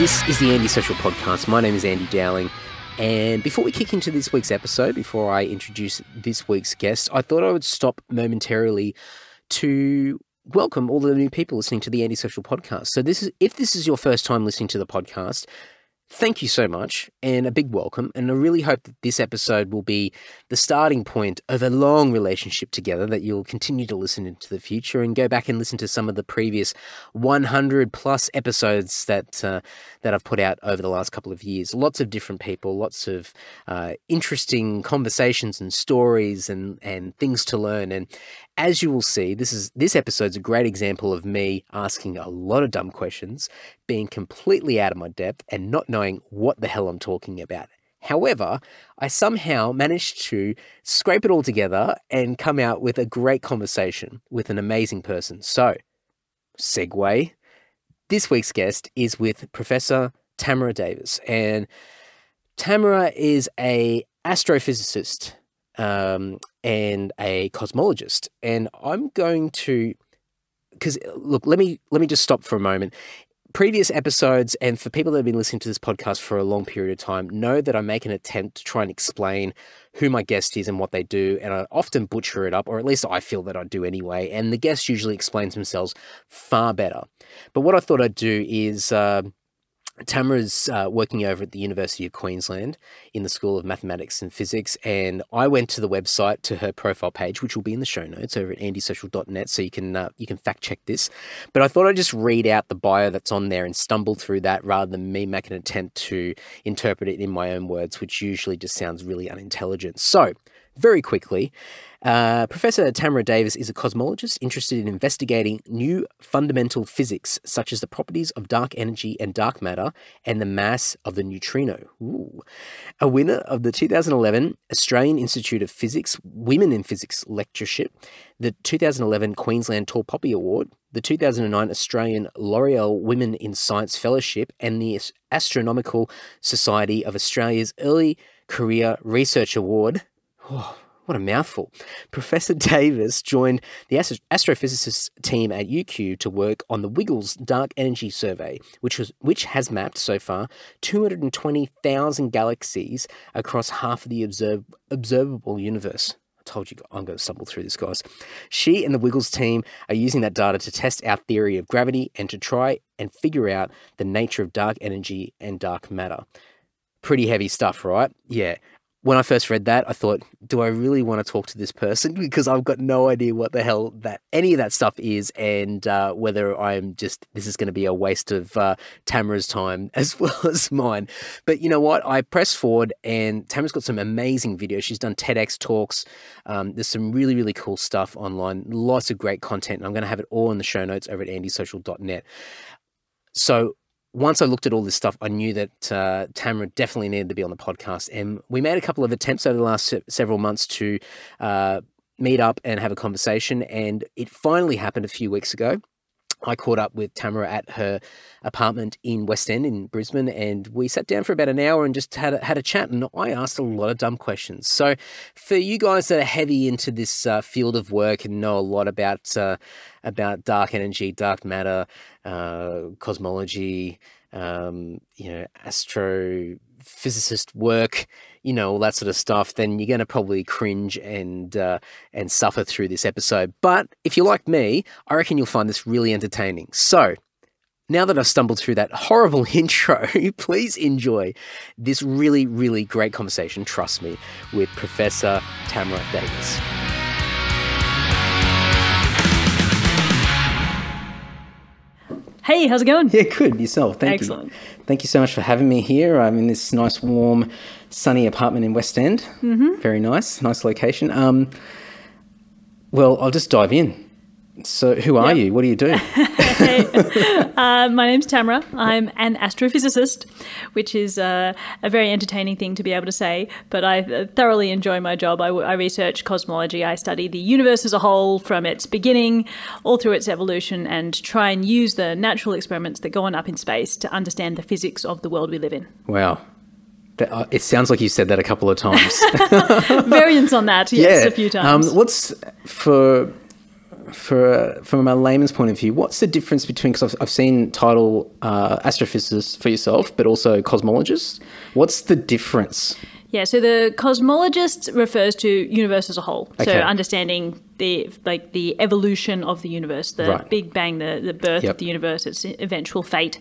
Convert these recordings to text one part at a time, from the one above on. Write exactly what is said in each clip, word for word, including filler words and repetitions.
This is the Andy Social Podcast. My name is Andy Dowling. And before we kick into this week's episode, before I introduce this week's guest, I thought I would stop momentarily to welcome all the new people listening to the Andy Social Podcast. So this is, if this is your first time listening to the podcast, thank you so much and a big welcome. And I really hope that this episode will be the starting point of a long relationship together that you'll continue to listen into the future and go back and listen to some of the previous one hundred plus episodes that uh, that I've put out over the last couple of years. Lots of different people, lots of uh, interesting conversations and stories and, and things to learn. And as you will see, this is this episode's a great example of me asking a lot of dumb questions, being completely out of my depth and not knowing what the hell I'm talking about. However, I somehow managed to scrape it all together and come out with a great conversation with an amazing person. So, segue, this week's guest is with Professor Tamara Davis. And Tamara is a astrophysicist um, and a cosmologist. And I'm going to, because look, let me, let me just stop for a moment. Previous episodes, and for people that have been listening to this podcast for a long period of time, know that I make an attempt to try and explain who my guest is and what they do, and I often butcher it up, or at least I feel that I do anyway, and the guest usually explains themselves far better. But what I thought I'd do is, uh, Tamara's uh, working over at the University of Queensland in the School of Mathematics and Physics, and I went to the website, to her profile page, which will be in the show notes over at andy social dot net, so you can uh, you can fact check this. But I thought I'd just read out the bio that's on there and stumble through that rather than me make an attempt to interpret it in my own words, which usually just sounds really unintelligent. So, very quickly, uh, Professor Tamara Davis is a cosmologist interested in investigating new fundamental physics, such as the properties of dark energy and dark matter and the mass of the neutrino. Ooh. A winner of the two thousand eleven Australian Institute of Physics Women in Physics Lectureship, the two thousand eleven Queensland Tall Poppy Award, the two thousand nine Australian L'Oreal Women in Science Fellowship, and the Astronomical Society of Australia's Early Career Research Award. Oh, what a mouthful. Professor Davis joined the astrophysicist team at U Q to work on the WiggleZ Dark Energy Survey, which was which has mapped so far two hundred twenty thousand galaxies across half of the observ observable universe. I told you I'm going to stumble through this, guys. She and the WiggleZ team are using that data to test our theory of gravity and to try and figure out the nature of dark energy and dark matter. Pretty heavy stuff, right? Yeah. When I first read that, I thought, do I really want to talk to this person? Because I've got no idea what the hell that any of that stuff is, and uh, whether I'm just, this is going to be a waste of uh, Tamara's time as well as mine. But you know what? I pressed forward, and Tamara's got some amazing videos. She's done TEDx talks. Um, there's some really, really cool stuff online. Lots of great content. And I'm going to have it all in the show notes over at andy social dot net. So, once I looked at all this stuff, I knew that uh, Tamara definitely needed to be on the podcast. And we made a couple of attempts over the last se several months to uh, meet up and have a conversation. And it finally happened a few weeks ago. I caught up with Tamara at her apartment in West End in Brisbane, and we sat down for about an hour and just had a, had a chat, and I asked a lot of dumb questions. So for you guys that are heavy into this uh, field of work and know a lot about, uh, about dark energy, dark matter, uh, cosmology, um, you know, astrophysicist work, you know, all that sort of stuff, then you're going to probably cringe and uh, and suffer through this episode. But if you're like me, I reckon you'll find this really entertaining. So now that I've stumbled through that horrible intro, please enjoy this really, really great conversation, trust me, with Professor Tamara Davis. Hey, how's it going? Yeah, good. Yourself? Thank Excellent. you. Excellent. Thank you so much for having me here. I'm in this nice, warm, sunny apartment in West End. Mm-hmm. Very nice. Nice location. Um, well, I'll just dive in. So who are yep. you? What do you do? Hey. uh, my name's Tamara. I'm an astrophysicist, which is uh, a very entertaining thing to be able to say, but I thoroughly enjoy my job. I, I research cosmology. I study the universe as a whole from its beginning all through its evolution, and try and use the natural experiments that go on up in space to understand the physics of the world we live in. Wow. That, uh, it sounds like you said that a couple of times. Variants on that, yes, yeah. a few times. Um, what's for... for from a layman's point of view, what's the difference between, because I've, I've seen title uh, astrophysicist for yourself, but also cosmologist. What's the difference? Yeah, so the cosmologist refers to universe as a whole. Okay. So understanding the like the evolution of the universe, the right. Big Bang, the, the birth yep. of the universe, its eventual fate.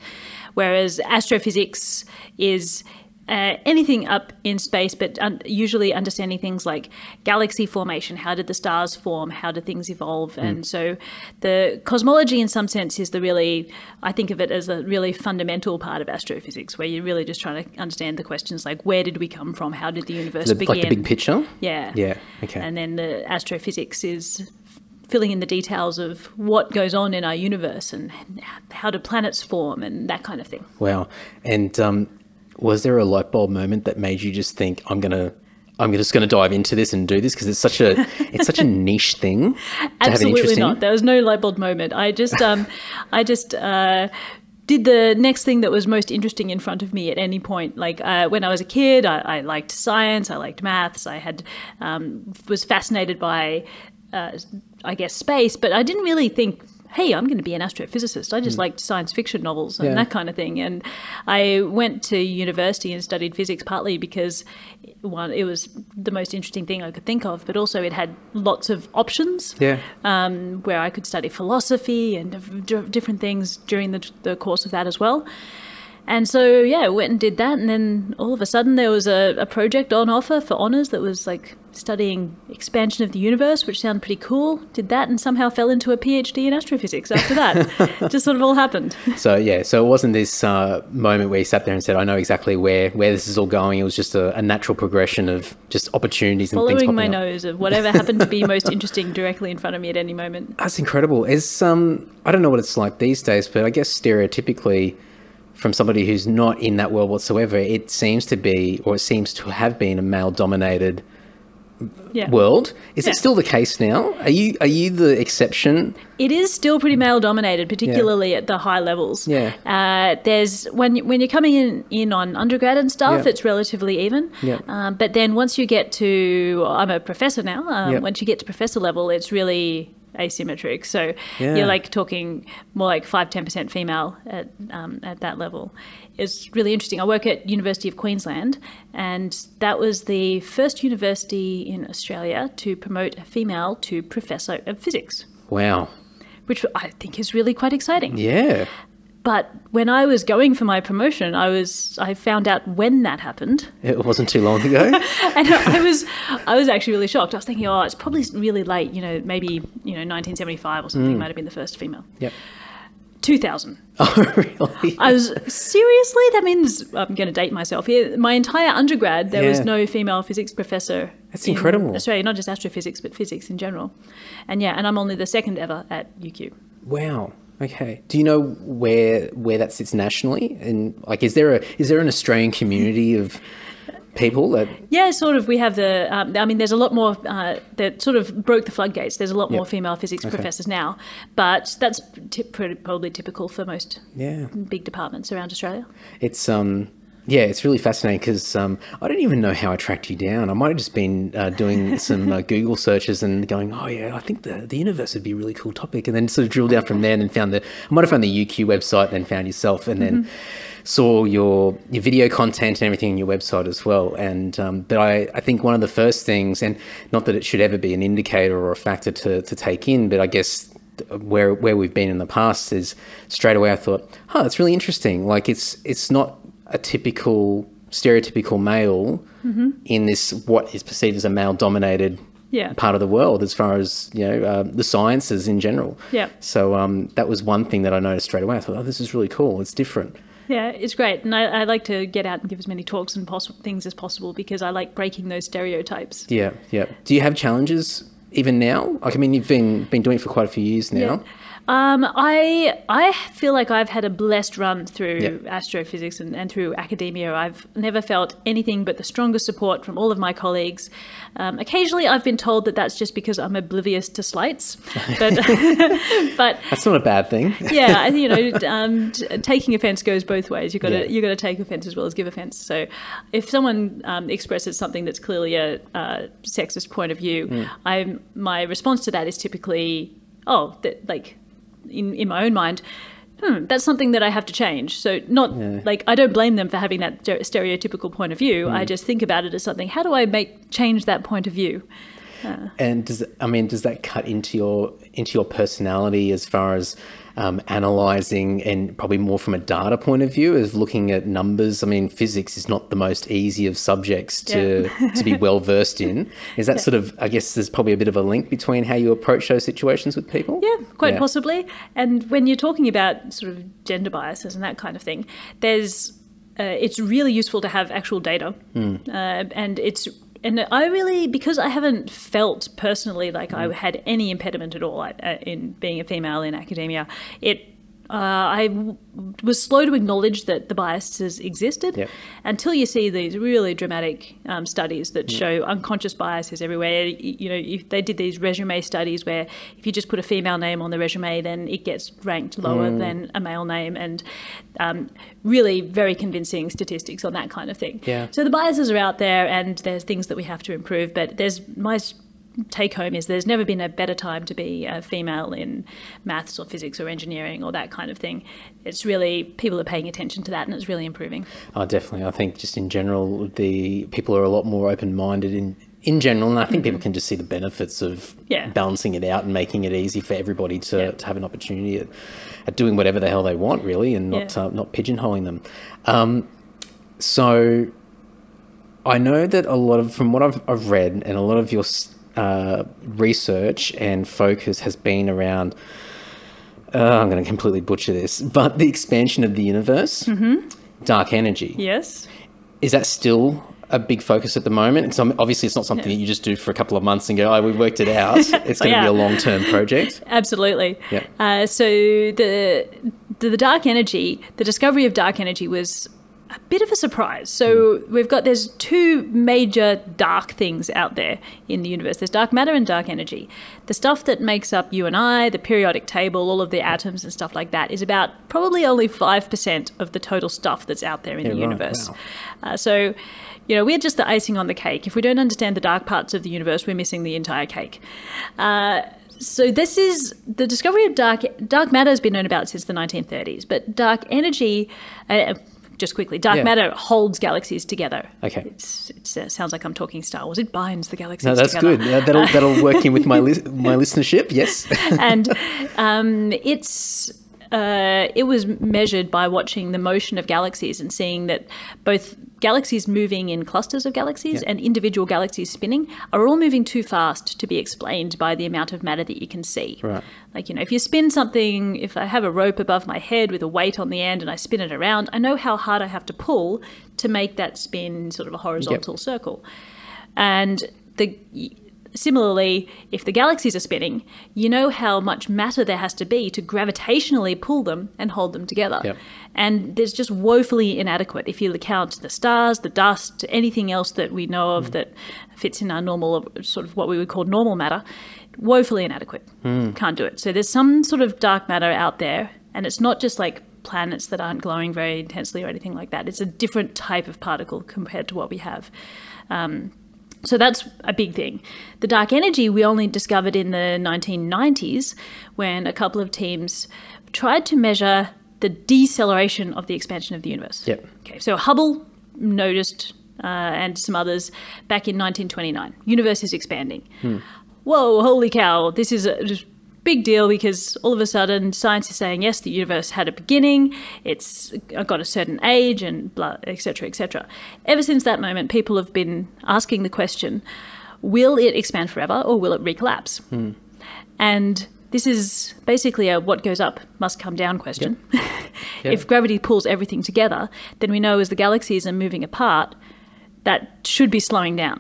Whereas astrophysics is uh, anything up in space, but un usually understanding things like galaxy formation. How did the stars form? How did things evolve? Mm. And so the cosmology in some sense is the really, I think of it as a really fundamental part of astrophysics, where you're really just trying to understand the questions like, where did we come from? How did the universe the, begin? Like the big picture? Yeah. Yeah, okay. And then the astrophysics is filling in the details of what goes on in our universe and how do planets form and that kind of thing. Wow. And um, was there a light bulb moment that made you just think, I'm going to, I'm just going to dive into this and do this, because it's such a it's such a niche thing to Absolutely have an interest not. In? There was no light bulb moment. I just um, I just uh, did the next thing that was most interesting in front of me at any point. Like uh, when I was a kid, I, I liked science, I liked maths, I had um, was fascinated by uh, I guess space, but I didn't really think, hey, I'm going to be an astrophysicist. I just mm. liked science fiction novels and yeah. that kind of thing. And I went to university and studied physics partly because, one, it was the most interesting thing I could think of, but also it had lots of options yeah. um, where I could study philosophy and different things during the, the course of that as well. And so, yeah, I went and did that. And then all of a sudden there was a, a project on offer for honours that was like studying expansion of the universe, which sounded pretty cool. Did that and somehow fell into a PhD in astrophysics after that. Just sort of all happened. So, yeah, so it wasn't this uh, moment where you sat there and said, I know exactly where, where this is all going. It was just a, a natural progression of just opportunities and Following things Following my up. Nose of whatever happened to be most interesting directly in front of me at any moment. That's incredible. It's, um, I don't know what it's like these days, but I guess stereotypically, from somebody who's not in that world whatsoever, it seems to be, or it seems to have been, a male-dominated yeah. world. Is yeah. it still the case now? Are you are you the exception? It is still pretty male-dominated, particularly yeah. at the high levels. Yeah, uh, there's when when you're coming in in on undergrad and stuff, yeah. it's relatively even. Yeah. Um, but then once you get to, I'm a professor now. Um, yeah. Once you get to professor level, it's really asymmetric, so yeah. you're like talking more like five to ten percent female at, um, at that level. It's really interesting. I work at University of Queensland, and that was the first university in Australia to promote a female to professor of physics. Wow. Which I think is really quite exciting. Yeah. But when I was going for my promotion, I was I found out when that happened. It wasn't too long ago. And I was I was actually really shocked. I was thinking, oh, it's probably really late, you know, maybe, you know, nineteen seventy-five or something mm. might have been the first female. Yep. two thousand. Oh, really? I was, seriously? That means, I'm going to date myself here, my entire undergrad, there yeah. was no female physics professor. That's in incredible. Australia, not just astrophysics, but physics in general. And yeah, and I'm only the second ever at U Q. Wow. Okay. Do you know where where that sits nationally? And like, is there a is there an Australian community of people that? Yeah, sort of. We have the. Um, I mean, there's a lot more uh, that sort of broke the floodgates. There's a lot yep. more female physics okay. professors now, but that's probably typical for most yeah. big departments around Australia. It's um. Yeah, it's really fascinating because um, I don't even know how I tracked you down. I might have just been uh, doing some uh, Google searches and going, oh, yeah, I think the, the universe would be a really cool topic. And then sort of drilled down from there and found the, I might have found the U Q website, then found yourself and mm-hmm. then saw your, your video content and everything on your website as well. And um, but I, I think one of the first things, and not that it should ever be an indicator or a factor to, to take in, but I guess where, where we've been in the past is straight away I thought, huh, that's really interesting. Like it's it's not a typical stereotypical male mm-hmm. in this what is perceived as a male-dominated yeah. part of the world as far as, you know, uh, the sciences in general. Yeah. So um, that was one thing that I noticed straight away. I thought, oh, this is really cool. It's different. Yeah, it's great. And I, I like to get out and give as many talks and things as possible because I like breaking those stereotypes. Yeah, yeah. Do you have challenges even now? Like, I mean, you've been, been doing it for quite a few years now. Yeah. Um, I I feel like I've had a blessed run through yep. astrophysics and, and through academia. I've never felt anything but the strongest support from all of my colleagues. Um, occasionally, I've been told that that's just because I'm oblivious to slights. But, but that's not a bad thing. Yeah, you know, um, taking offence goes both ways. You've got yeah. to you've got to take offence as well as give offence. So, if someone um, expresses something that's clearly a uh, sexist point of view, mm. I'm my response to that is typically, oh, that like in, in my own mind, hmm, that's something that I have to change. So not yeah. like, I don't blame them for having that stereotypical point of view. Mm. I just think about it as something, how do I make change that point of view? Uh, and does, I mean, does that cut into your, into your personality as far as um, analysing, and probably more from a data point of view of looking at numbers? I mean, physics is not the most easy of subjects to, yeah. to be well versed in. Is that yeah. sort of, I guess there's probably a bit of a link between how you approach those situations with people? Yeah, quite yeah. possibly. And when you're talking about sort of gender biases and that kind of thing, there's, uh, it's really useful to have actual data. Mm. Uh, and it's, And I really, because I haven't felt personally like I had any impediment at all in being a female in academia, it uh, I w was slow to acknowledge that the biases existed yep. until you see these really dramatic um, studies that yep. show unconscious biases everywhere. You know, if they did these resume studies where if you just put a female name on the resume, then it gets ranked lower mm. than a male name, and um, really very convincing statistics on that kind of thing. Yeah. So the biases are out there, and there's things that we have to improve, but there's my take home is there's never been a better time to be a female in maths or physics or engineering or that kind of thing. It's really, people are paying attention to that, and it's really improving. Oh, definitely. I think just in general, the people are a lot more open-minded in in general, and I think mm-hmm. people can just see the benefits of yeah. balancing it out and making it easy for everybody to, yeah. to have an opportunity at, at doing whatever the hell they want, really, and not yeah. uh, not pigeonholing them. Um, so I know that a lot of, from what I've, I've read, and a lot of your Uh, research and focus has been around, uh, I'm going to completely butcher this, but the expansion of the universe, mm-hmm. dark energy. Yes. Is that still a big focus at the moment? It's, obviously, it's not something yeah. that you just do for a couple of months and go, oh, we worked it out. It's going to yeah. be a long-term project. Absolutely. Yeah. Uh, so the, the, the dark energy, the discovery of dark energy was a bit of a surprise. So we've got, there's two major dark things out there in the universe. There's dark matter and dark energy. The stuff that makes up you and I, the periodic table, all of the atoms and stuff like that, is about probably only five percent of the total stuff that's out there in yeah, the universe. Right, wow. uh, so, you know, we're just the icing on the cake. If we don't understand the dark parts of the universe, we're missing the entire cake. Uh, So this is, the discovery of dark, dark matter has been known about since the nineteen thirties, but dark energy, uh, just quickly, dark yeah. matter holds galaxies together. Okay. It's, it's, it sounds like I'm talking Star Wars. It binds the galaxies together. No, that's together. good. Uh, that'll, that'll work in with my, li my listenership, yes. And um, it's, uh, it was measured by watching the motion of galaxies and seeing that both galaxies moving in clusters of galaxies yeah. and individual galaxies spinning are all moving too fast to be explained by the amount of matter that you can see. Right. Like, you know, if you spin something, if I have a rope above my head with a weight on the end and I spin it around, I know how hard I have to pull to make that spin sort of a horizontal yep. circle. And the similarly, if the galaxies are spinning, you know how much matter there has to be to gravitationally pull them and hold them together. Yep. And there's just woefully inadequate if you count the stars, the dust, anything else that we know of mm. that fits in our normal, sort of what we would call normal matter, woefully inadequate. Mm. Can't do it. So there's some sort of dark matter out there, and it's not just like planets that aren't glowing very intensely or anything like that. It's a different type of particle compared to what we have. Um, So that's a big thing. The dark energy we only discovered in the nineteen nineties when a couple of teams tried to measure the deceleration of the expansion of the universe. Yep. Okay, so Hubble noticed, uh, and some others, back in nineteen twenty-nine, universe is expanding. Hmm. Whoa, holy cow, this is a just big deal, because all of a sudden science is saying, yes, the universe had a beginning, it's got a certain age, and blah, et cetera, et cetera. Ever since that moment, people have been asking the question, will it expand forever or will it recollapse? Hmm. And this is basically a what goes up must come down question. Yep. Yep. If gravity pulls everything together, then we know as the galaxies are moving apart, that should be slowing down.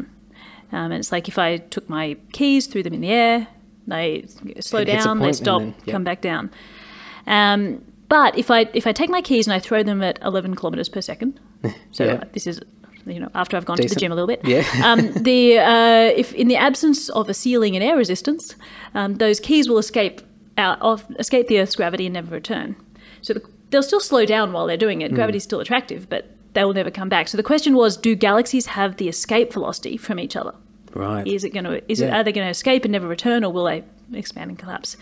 Um, and it's like if I took my keys, threw them in the air, they slow down, they stop, then, yeah. come back down. Um, but if I if I take my keys and I throw them at eleven kilometers per second, so yeah. this is, you know, after I've gone Decent. to the gym a little bit. Yeah. um, the uh, if in the absence of a ceiling and air resistance, um, those keys will escape out of escape the Earth's gravity and never return. So the, they'll still slow down while they're doing it. Gravity's mm. still attractive, but they will never come back. So the question was, do galaxies have the escape velocity from each other? Right. Is it going to? Is yeah. it, are they going to escape and never return, or will they expand and collapse?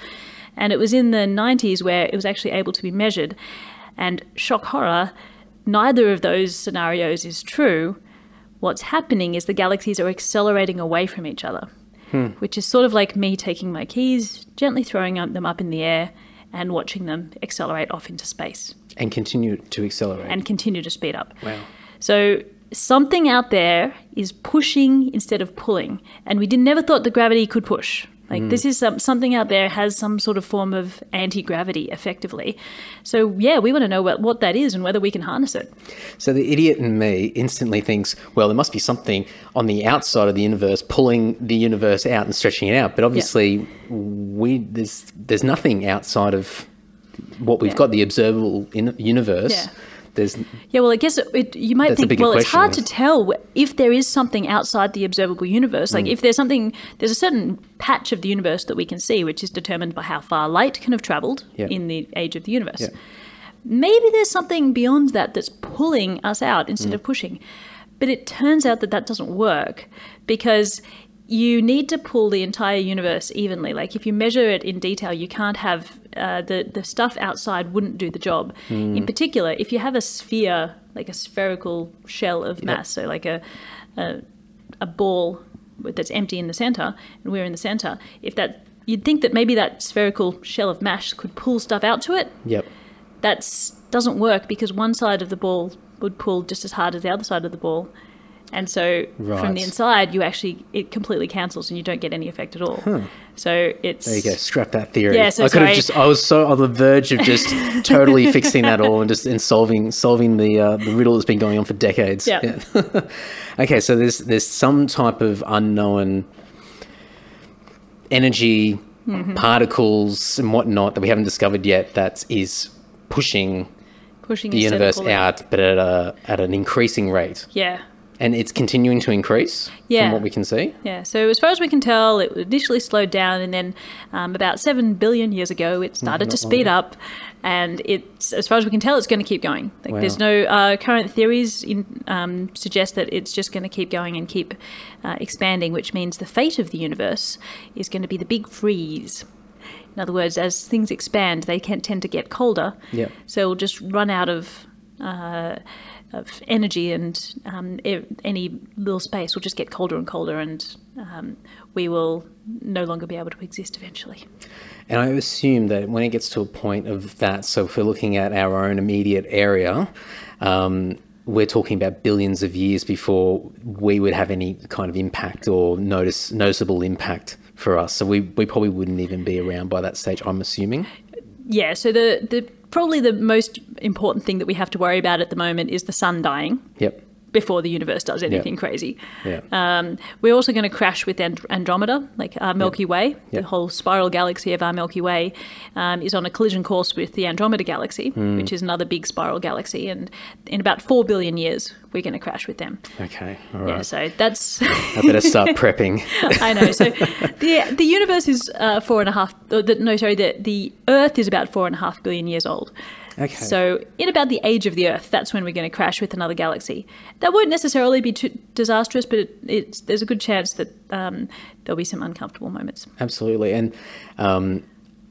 And it was in the nineties where it was actually able to be measured. And shock horror, neither of those scenarios is true. What's happening is the galaxies are accelerating away from each other, hmm. which is sort of like me taking my keys, gently throwing them up in the air and watching them accelerate off into space. And continue to accelerate. And continue to speed up. Wow. So something out there is pushing instead of pulling. And we did, never thought that gravity could push. Like mm. this is some, something out there has some sort of form of anti-gravity effectively. So yeah, we want to know what, what that is and whether we can harness it. So the idiot in me instantly thinks, well, there must be something on the outside of the universe pulling the universe out and stretching it out. But obviously yeah. we there's, there's nothing outside of what we've yeah. got, the observable in, universe. Yeah. There's, yeah, well, I guess it, it, you might think, well, question. It's hard to tell if there is something outside the observable universe. Like mm. if there's something, there's a certain patch of the universe that we can see, which is determined by how far light can have traveled yeah. in the age of the universe. Yeah. Maybe there's something beyond that that's pulling us out instead mm. of pushing. But it turns out that that doesn't work, because you need to pull the entire universe evenly. Like if you measure it in detail, you can't have uh, the, the stuff outside wouldn't do the job. Mm. In particular, if you have a sphere, like a spherical shell of yep. mass, so like a, a, a ball that's empty in the center, and we're in the center, if that, you'd think that maybe that spherical shell of mass could pull stuff out to it. Yep. That's doesn't work, because one side of the ball would pull just as hard as the other side of the ball. And so right. from the inside, you actually, it completely cancels and you don't get any effect at all. Huh. So it's... There you go. Scrap that theory. Yeah, so I could have just, I was so on the verge of just totally fixing that all and just and solving solving the uh, the riddle that's been going on for decades. Yep. Yeah. Okay. So there's, there's some type of unknown energy, mm-hmm. particles and whatnot that we haven't discovered yet that is pushing, pushing the universe out, but at, a, at an increasing rate. Yeah. And it's continuing to increase yeah. from what we can see? Yeah. So as far as we can tell, it initially slowed down, and then um, about seven billion years ago, it started to speed up. And it's, as far as we can tell, it's going to keep going. Like wow. There's no uh, current theories in, um, suggest that it's just going to keep going and keep uh, expanding, which means the fate of the universe is going to be the big freeze. In other words, as things expand, they can tend to get colder. Yeah. So it'll just run out of... Uh, of energy, and um, any little space will just get colder and colder, and um, we will no longer be able to exist eventually. And I assume that when it gets to a point of that, so if we're looking at our own immediate area, um, we're talking about billions of years before we would have any kind of impact or notice noticeable impact for us. So we, we probably wouldn't even be around by that stage, I'm assuming. Yeah, so the... the probably the most important thing that we have to worry about at the moment is the sun dying yep. before the universe does anything yep. crazy. Yep. Um, we're also going to crash with And- Andromeda, like our Milky yep. Way. Yep. The whole spiral galaxy of our Milky Way um, is on a collision course with the Andromeda Galaxy, mm. which is another big spiral galaxy. And in about four billion years, we're going to crash with them. Okay, all right. Yeah, so that's... I better start prepping. I know. So the the universe is uh, four and a half... The, no, sorry, the, the Earth is about four and a half billion years old. Okay. So in about the age of the Earth, that's when we're going to crash with another galaxy. That won't necessarily be too disastrous, but it, it's, there's a good chance that um, there'll be some uncomfortable moments. Absolutely. And um,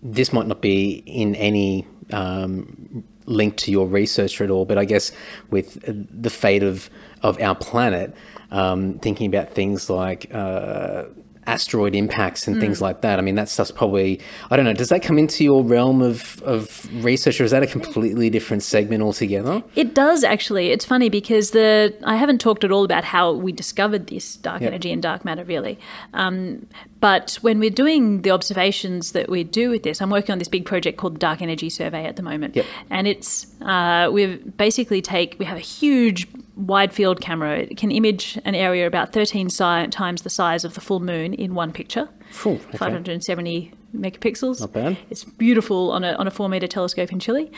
this might not be in any um, link to your research at all, but I guess with the fate of, of our planet, um, thinking about things like... Uh, asteroid impacts and mm. things like that. I mean, that stuff's probably, I don't know, does that come into your realm of, of research, or is that a completely different segment altogether? It does, actually. It's funny because the I haven't talked at all about how we discovered this dark yep. energy and dark matter, really. Um, but when we're doing the observations that we do with this, I'm working on this big project called the Dark Energy Survey at the moment. Yep. And it's, uh, we basically take, we have a huge wide field camera. It can image an area about thirteen si times the size of the full moon in one picture. Ooh, okay. five hundred seventy megapixels. Not bad. It's beautiful on a, on a four meter telescope in Chile.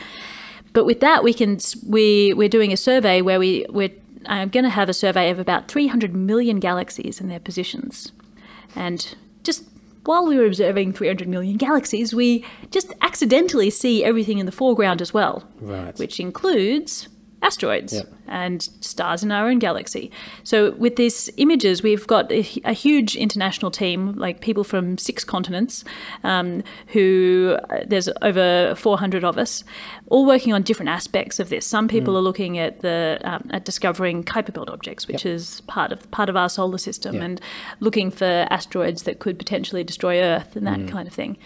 But with that, we can we we're doing a survey where we we're I'm going to have a survey of about three hundred million galaxies and their positions. And just while we were observing three hundred million galaxies, we just accidentally see everything in the foreground as well, right. which includes asteroids yeah. and stars in our own galaxy. So with these images, we've got a, a huge international team, like people from six continents, um, who there's over four hundred of us, all working on different aspects of this. Some people mm. are looking at the um, at discovering Kuiper belt objects, which yep. is part of part of our solar system, yeah. and looking for asteroids that could potentially destroy Earth and that mm. kind of thing.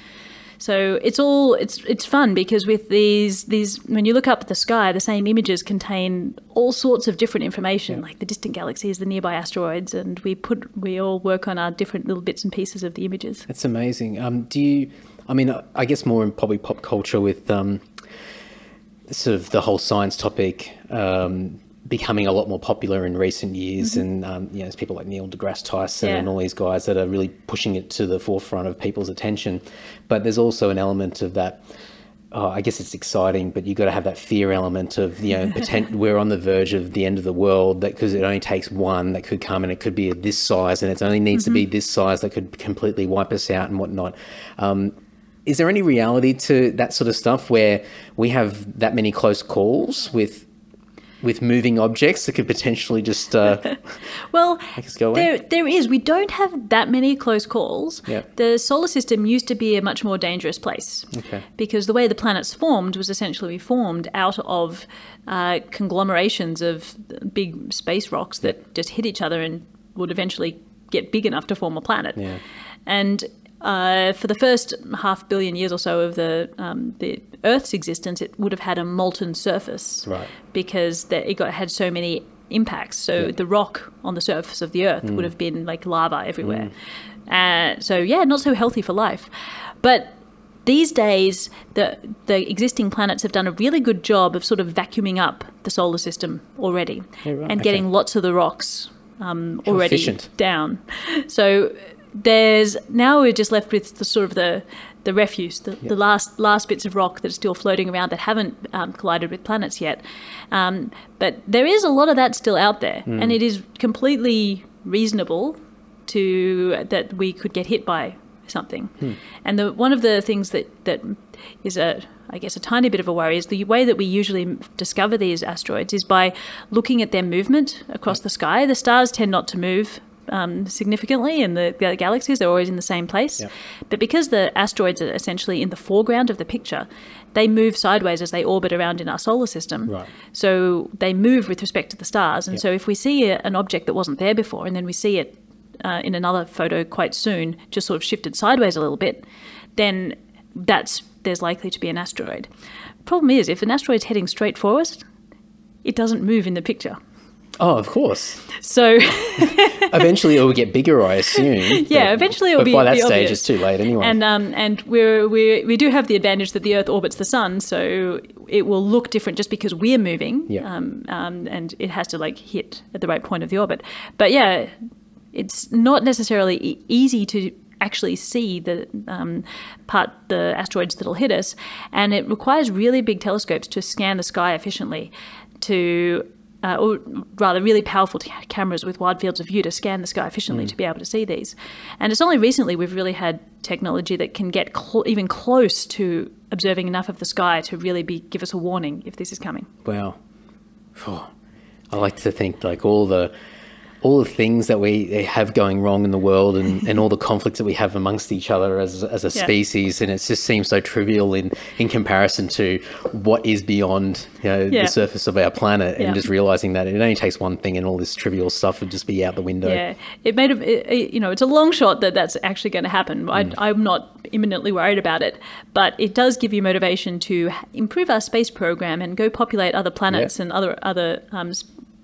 So it's all it's it's fun because with these these when you look up at the sky, the same images contain all sorts of different information, yeah. like the distant galaxies, the nearby asteroids, and we put we all work on our different little bits and pieces of the images. That's amazing. Um, do you? I mean, I guess more in probably pop culture with um, sort of the whole science topic um, becoming a lot more popular in recent years, mm-hmm. and um, you know, there's people like Neil deGrasse Tyson yeah. and all these guys that are really pushing it to the forefront of people's attention. But there's also an element of that. Oh, I guess it's exciting, but you've got to have that fear element of you know, potent, we're on the verge of the end of the world. That because it only takes one that could come, and it could be of this size, and it only needs mm-hmm. to be this size that could completely wipe us out and whatnot. Um, is there any reality to that sort of stuff where we have that many close calls with? With moving objects that could potentially just uh, well, make us go away? There, there is. We don't have that many close calls. Yeah. The solar system used to be a much more dangerous place okay. because the way the planets formed was essentially formed out of uh, conglomerations of big space rocks that yeah. just hit each other and would eventually get big enough to form a planet. Yeah. And Uh, for the first half billion years or so of the um, the Earth's existence, it would have had a molten surface, right? Because that it got had so many impacts. So yeah. the rock on the surface of the Earth mm. would have been like lava everywhere. Mm. Uh, so yeah, not so healthy for life. But these days, the the existing planets have done a really good job of sort of vacuuming up the solar system already, yeah, right. and okay. getting lots of the rocks um, already efficient. down. So. There's now we're just left with the sort of the the refuse, the, yep. the last last bits of rock that's still floating around that haven't um, collided with planets yet. Um, but there is a lot of that still out there, mm. and it is completely reasonable to that we could get hit by something. Hmm. And the, one of the things that that is a I guess a tiny bit of a worry is the way that we usually discover these asteroids is by looking at their movement across the sky. The stars tend not to move. Um, significantly, and the, the galaxies are always in the same place. Yep. But because the asteroids are essentially in the foreground of the picture, they move sideways as they orbit around in our solar system. Right. So they move with respect to the stars. And yep. so if we see a, an object that wasn't there before, and then we see it uh, in another photo quite soon, just sort of shifted sideways a little bit, then that's there's likely to be an asteroid. Problem is, if an asteroid's heading straight for us, it doesn't move in the picture. Oh, of course. So eventually it will get bigger, I assume. Yeah, but, eventually it will be. But by that stage, it's too late anyway. And um, and we're we we do have the advantage that the Earth orbits the Sun, so it will look different just because we're moving. Yeah. Um, um, and it has to like hit at the right point of the orbit. But yeah, it's not necessarily e easy to actually see the um, part the asteroids that'll hit us, and it requires really big telescopes to scan the sky efficiently, to Uh, or rather really powerful t cameras with wide fields of view to scan the sky efficiently mm. to be able to see these. And it's only recently we've really had technology that can get cl even close to observing enough of the sky to really be give us a warning if this is coming. Wow. Oh, I like to think like all the all the things that we have going wrong in the world and, and all the conflicts that we have amongst each other as, as a yeah. species. And it just seems so trivial in, in comparison to what is beyond you know, yeah. the surface of our planet, and yeah. just realizing that it only takes one thing and all this trivial stuff would just be out the window. Yeah, it made a, it, you know, it's a long shot that that's actually going to happen. I, mm. I'm not imminently worried about it, but it does give you motivation to improve our space program and go populate other planets yeah. and other, other um,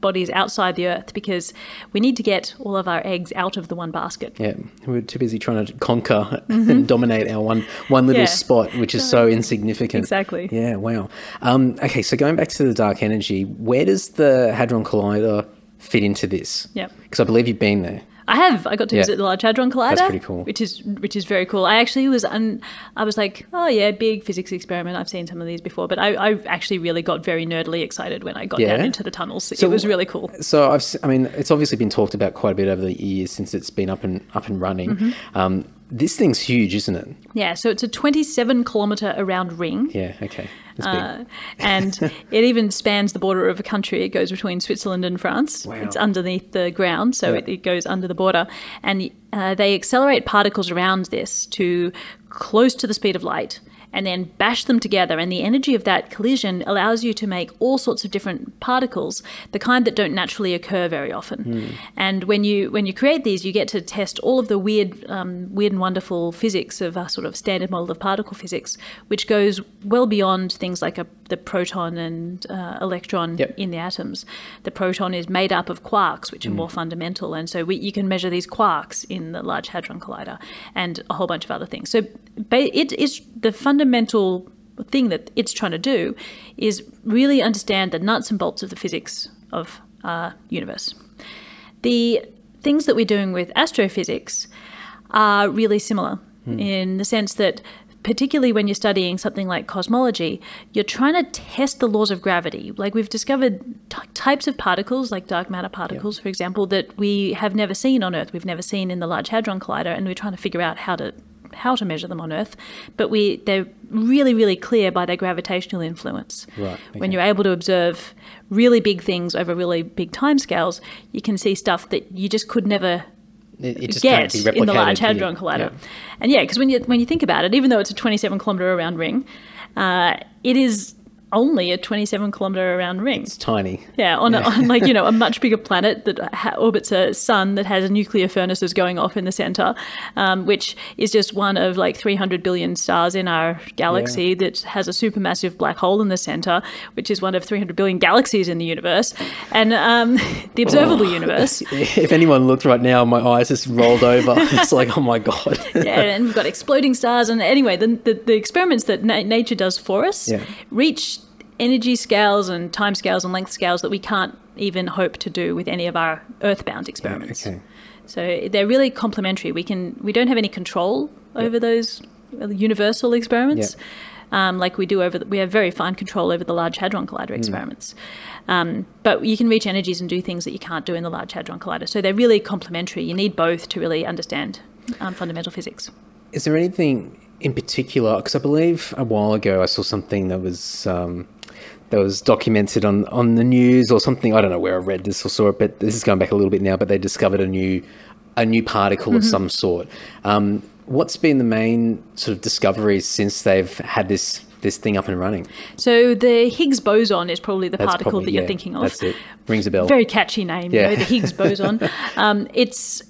bodies outside the Earth, because we need to get all of our eggs out of the one basket. Yeah, we're too busy trying to conquer mm-hmm. and dominate our one one little yeah. spot, which is so insignificant. Exactly. Yeah, wow. Um, okay, so going back to the dark energy, where does the Hadron Collider fit into this? Yeah. Because I believe you've been there. I have. I got to yeah. visit the Large Hadron Collider. That's pretty cool. Which is which is very cool. I actually was un, I was like, oh yeah, big physics experiment. I've seen some of these before, but I, I actually really got very nerdily excited when I got yeah. down into the tunnels. So, it was really cool. So I've, I mean, it's obviously been talked about quite a bit over the years since it's been up and up and running. Mm-hmm. um, this thing's huge, isn't it? Yeah. So it's a twenty-seven kilometer around ring. Yeah. Okay. Uh, and it even spans the border of a country. It goes between Switzerland and France. Wow. It's underneath the ground, so yeah. it, it goes under the border. And uh, they accelerate particles around this to close to the speed of light, and then bash them together, and the energy of that collision allows you to make all sorts of different particles, the kind that don't naturally occur very often. Mm. And when you when you create these, you get to test all of the weird um, weird and wonderful physics of a sort of standard model of particle physics, which goes well beyond things like a, the proton and uh, electron yep. in the atoms. The proton is made up of quarks, which mm. are more fundamental, and so we, you can measure these quarks in the Large Hadron Collider and a whole bunch of other things. So it is the fundamental fundamental thing that it's trying to do is really understand the nuts and bolts of the physics of our universe. The things that we're doing with astrophysics are really similar mm. in the sense that, particularly when you're studying something like cosmology, you're trying to test the laws of gravity. Like, we've discovered t types of particles, like dark matter particles, yeah. for example, that we have never seen on Earth, we've never seen in the Large Hadron Collider, and we're trying to figure out how to how to measure them on Earth, but we they're really, really clear by their gravitational influence. Right, okay. When you're able to observe really big things over really big timescales, you can see stuff that you just could never it, it just get in the Large Hadron Collider. Yeah. And yeah, because when you, when you think about it, even though it's a twenty-seven kilometre around ring, uh, it is only a twenty-seven kilometre around ring. It's tiny. Yeah, on, yeah. A, on like, you know, a much bigger planet that ha orbits a sun that has nuclear furnaces going off in the center, um, which is just one of like three hundred billion stars in our galaxy yeah. that has a supermassive black hole in the center, which is one of three hundred billion galaxies in the universe, and um, the observable oh, universe. If anyone looked right now, my eyes just rolled over. It's like, oh my God. Yeah, and we've got exploding stars. And anyway, the, the, the experiments that na nature does for us yeah. reach energy scales and time scales and length scales that we can't even hope to do with any of our earthbound experiments. Okay. So they're really complementary. We can we don't have any control yep. over those universal experiments, yep. um, like we do over. The, we have very fine control over the Large Hadron Collider experiments, mm. um, but you can reach energies and do things that you can't do in the Large Hadron Collider. So they're really complementary. You need both to really understand um, fundamental physics. Is there anything in particular? Because I believe a while ago I saw something that was. Um, that was documented on, on the news or something. I don't know where I read this or saw it, but this is going back a little bit now, but they discovered a new, a new particle mm-hmm. of some sort. Um, what's been the main sort of discoveries since they've had this, this thing up and running? So the Higgs boson is probably the that's particle probably, that you're yeah, thinking of. That's it. Rings a bell. Very catchy name, yeah. you know, the Higgs boson. um, it's...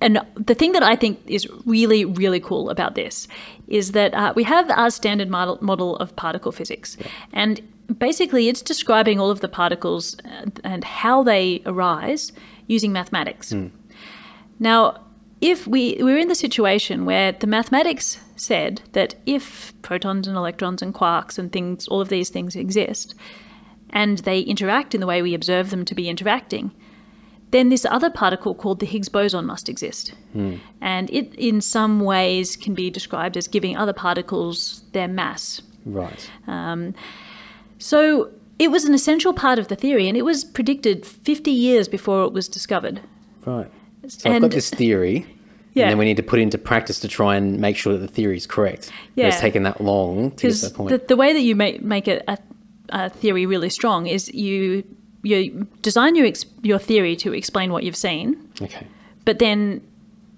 And the thing that I think is really, really cool about this is that uh, we have our standard model, model of particle physics. Yeah. And basically, it's describing all of the particles and, and how they arise using mathematics. Mm. Now, if we, we're in the situation where the mathematics said that if protons and electrons and quarks and things, all of these things exist, and they interact in the way we observe them to be interacting, then this other particle called the Higgs boson must exist. Mm. And it, in some ways, can be described as giving other particles their mass. Right. Um, so it was an essential part of the theory, and it was predicted fifty years before it was discovered. Right. So and I've got this theory, yeah. and then we need to put it into practice to try and make sure that the theory is correct. Yeah. It's taken that long to get to that point. The, the way that you make, make a, a, a theory really strong is you... you design your ex your theory to explain what you've seen. Okay. But then,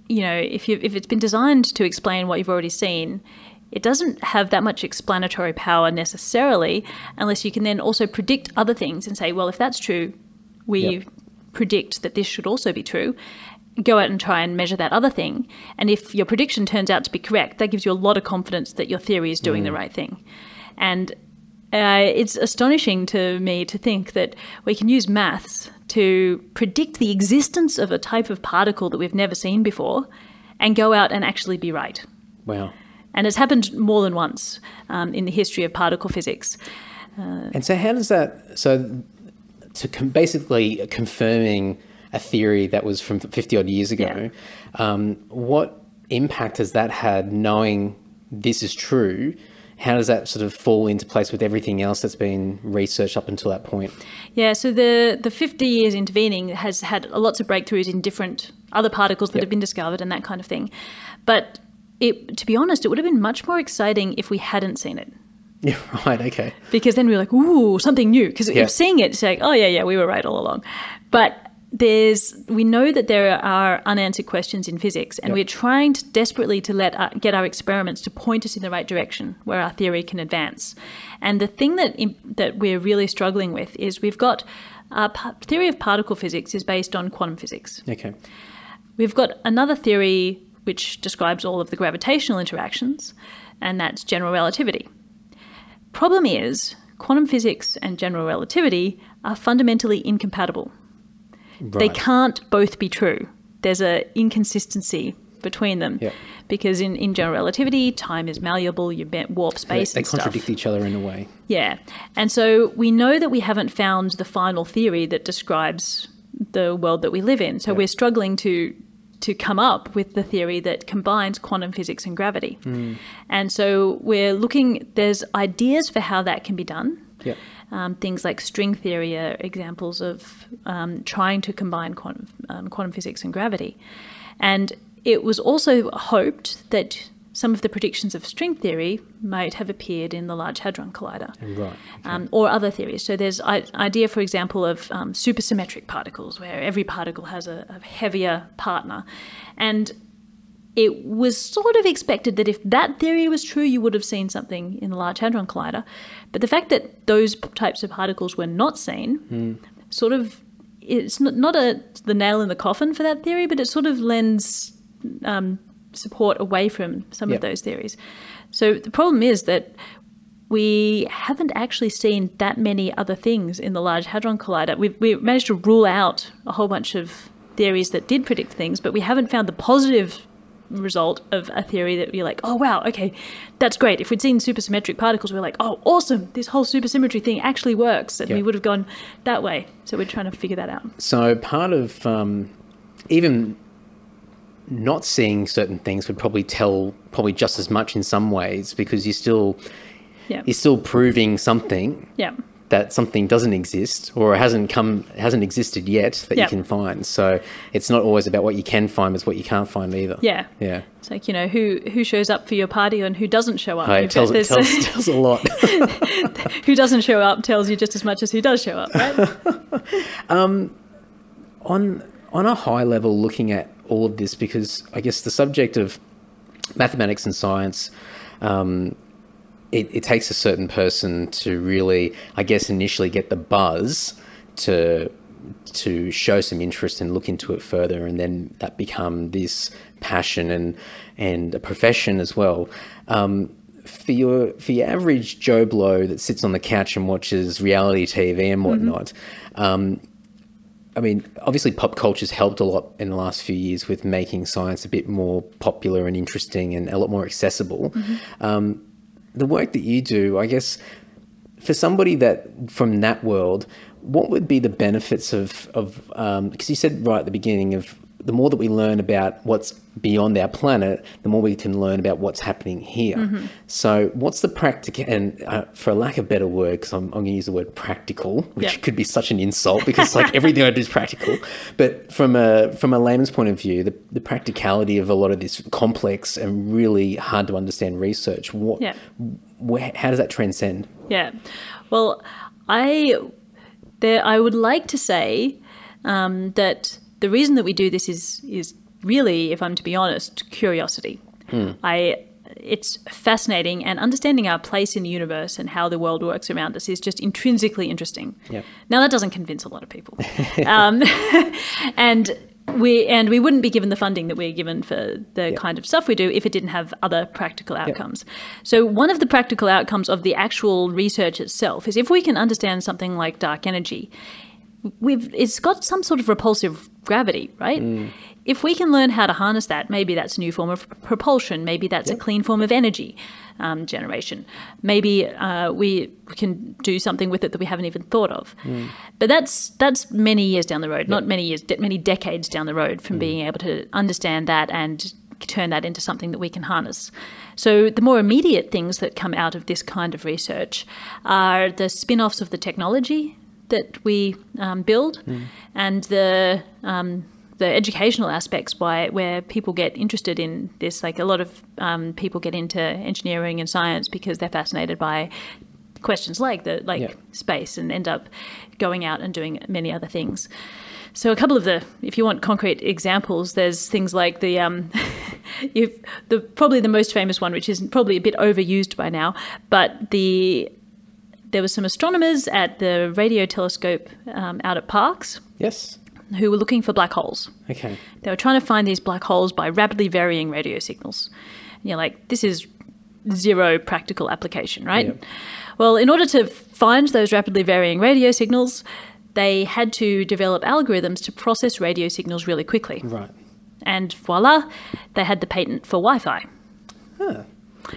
you know, if you if it's been designed to explain what you've already seen, it doesn't have that much explanatory power necessarily, unless you can then also predict other things and say, well, if that's true, we yep. predict that this should also be true. Go out and try and measure that other thing. And if your prediction turns out to be correct, that gives you a lot of confidence that your theory is doing mm. the right thing. And Uh, it's astonishing to me to think that we can use maths to predict the existence of a type of particle that we've never seen before and go out and actually be right. Wow. And it's happened more than once um, in the history of particle physics. Uh, and so how does that... So to com basically confirming a theory that was from fifty odd years ago, yeah. um, what impact has that had knowing this is true? How does that sort of fall into place with everything else that's been researched up until that point? Yeah, so the, the fifty years intervening has had lots of breakthroughs in different other particles that yep. have been discovered and that kind of thing. But it, to be honest, it would have been much more exciting if we hadn't seen it. Yeah, right, okay. Because then we're like, ooh, something new. Because yeah. if seeing it, it's like, oh, yeah, yeah, we were right all along. But there's, we know that there are unanswered questions in physics, and yep. we're trying to, desperately to let our, get our experiments to point us in the right direction where our theory can advance. And the thing that, that we're really struggling with is we've got our theory of particle physics is based on quantum physics. Okay. We've got another theory which describes all of the gravitational interactions, and that's general relativity. Problem is, quantum physics and general relativity are fundamentally incompatible. Right. They can't both be true. There's an inconsistency between them. Yeah. Because in, in general relativity, time is malleable, you warp space they, and they stuff. They contradict each other in a way. Yeah. And so we know that we haven't found the final theory that describes the world that we live in. So yeah. we're struggling to... to come up with the theory that combines quantum physics and gravity. Mm. And so we're looking, there's ideas for how that can be done. Yep. Um, things like string theory are examples of um, trying to combine quantum, um, quantum physics and gravity. And it was also hoped that some of the predictions of string theory might have appeared in the Large Hadron Collider. Right, okay. um, or other theories. So there's an idea, for example, of um, supersymmetric particles, where every particle has a, a heavier partner. And it was sort of expected that if that theory was true, you would have seen something in the Large Hadron Collider. But the fact that those types of particles were not seen mm. sort of, it's not, not a, the nail in the coffin for that theory, but it sort of lends... Um, support away from some yep. of those theories. So the problem is that we haven't actually seen that many other things in the Large Hadron Collider. We've, we've managed to rule out a whole bunch of theories that did predict things, but we haven't found the positive result of a theory that you're like, oh, wow, okay, that's great. If we'd seen supersymmetric particles, we're like, oh, awesome, this whole supersymmetry thing actually works. And yep. we would have gone that way. So we're trying to figure that out. So part of um, even... not seeing certain things would probably tell probably just as much in some ways, because you're still yeah. you're still proving something yeah. that something doesn't exist or hasn't come hasn't existed yet that yeah. you can find. So it's not always about what you can find, it's what you can't find either. Yeah, yeah. It's like, you know, who who shows up for your party and who doesn't show up. Oh, it tells, it tells, tells a lot. Who doesn't show up tells you just as much as who does show up, right? um, on on a high level, looking at all of this, because I guess the subject of mathematics and science, um, it, it takes a certain person to really, I guess, initially get the buzz to to show some interest and look into it further, and then that become this passion and and a profession as well. Um, for your for your average Joe Blow that sits on the couch and watches reality T V and whatnot. Mm-hmm. um, I mean, obviously pop culture's helped a lot in the last few years with making science a bit more popular and interesting and a lot more accessible. Mm-hmm. Um, the work that you do, I guess, for somebody that from that world, what would be the benefits of, of um, because you said right at the beginning of the more that we learn about what's beyond our planet, the more we can learn about what's happening here. Mm-hmm. So what's the practical, and uh, for lack of a better word, because I'm, I'm going to use the word practical, which yeah. could be such an insult because like everything I do is practical. But from a, from a layman's point of view, the, the practicality of a lot of this complex and really hard to understand research, what, yeah. where, how does that transcend? Yeah. Well, I, there, I would like to say um, that... the reason that we do this is is really, if I'm to be honest, curiosity. Mm. I, it's fascinating, and understanding our place in the universe and how the world works around us is just intrinsically interesting. Yep. Now that doesn't convince a lot of people, um, and we and we wouldn't be given the funding that we're given for the yep. kind of stuff we do if it didn't have other practical outcomes. Yep. So one of the practical outcomes of the actual research itself is if we can understand something like dark energy. We've, it's got some sort of repulsive gravity, right? Mm. If we can learn how to harness that, maybe that's a new form of propulsion. Maybe that's yep. a clean form of energy um, generation. Maybe uh, we can do something with it that we haven't even thought of. Mm. But that's that's many years down the road, yep. not many years, de many decades down the road from mm. being able to understand that and turn that into something that we can harness. So the more immediate things that come out of this kind of research are the spin-offs of the technology that we um, build mm. and the um, the educational aspects why where people get interested in this. Like a lot of um, people get into engineering and science because they're fascinated by questions like the like yeah. space, and end up going out and doing many other things. So a couple of the, if you want concrete examples, there's things like the, um, you've, the probably the most famous one, which is probably a bit overused by now, but the there were some astronomers at the radio telescope um, out at Parkes. Yes. Who were looking for black holes. Okay. They were trying to find these black holes by rapidly varying radio signals. And you're like, this is zero practical application, right? Yep. Well, in order to find those rapidly varying radio signals, they had to develop algorithms to process radio signals really quickly. Right. And voila, they had the patent for Wi-Fi. Huh.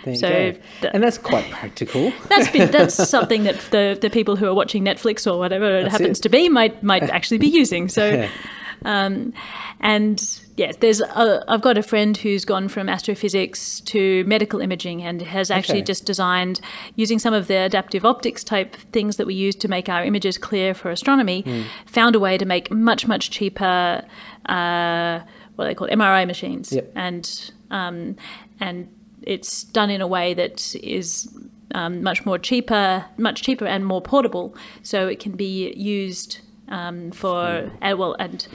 There you so, go. The, and that's quite practical. That's been, that's something that the, the people who are watching Netflix or whatever that's it happens it. to be might might actually be using. So, yeah. um, and yeah, there's a, I've got a friend who's gone from astrophysics to medical imaging and has actually okay. just designed, using some of the adaptive optics type things that we use to make our images clear for astronomy, mm. found a way to make much much cheaper, uh, what are they called, M R I machines, yep. and um, and. It's done in a way that is um, much more cheaper, much cheaper and more portable. So it can be used um, for, uh, well, and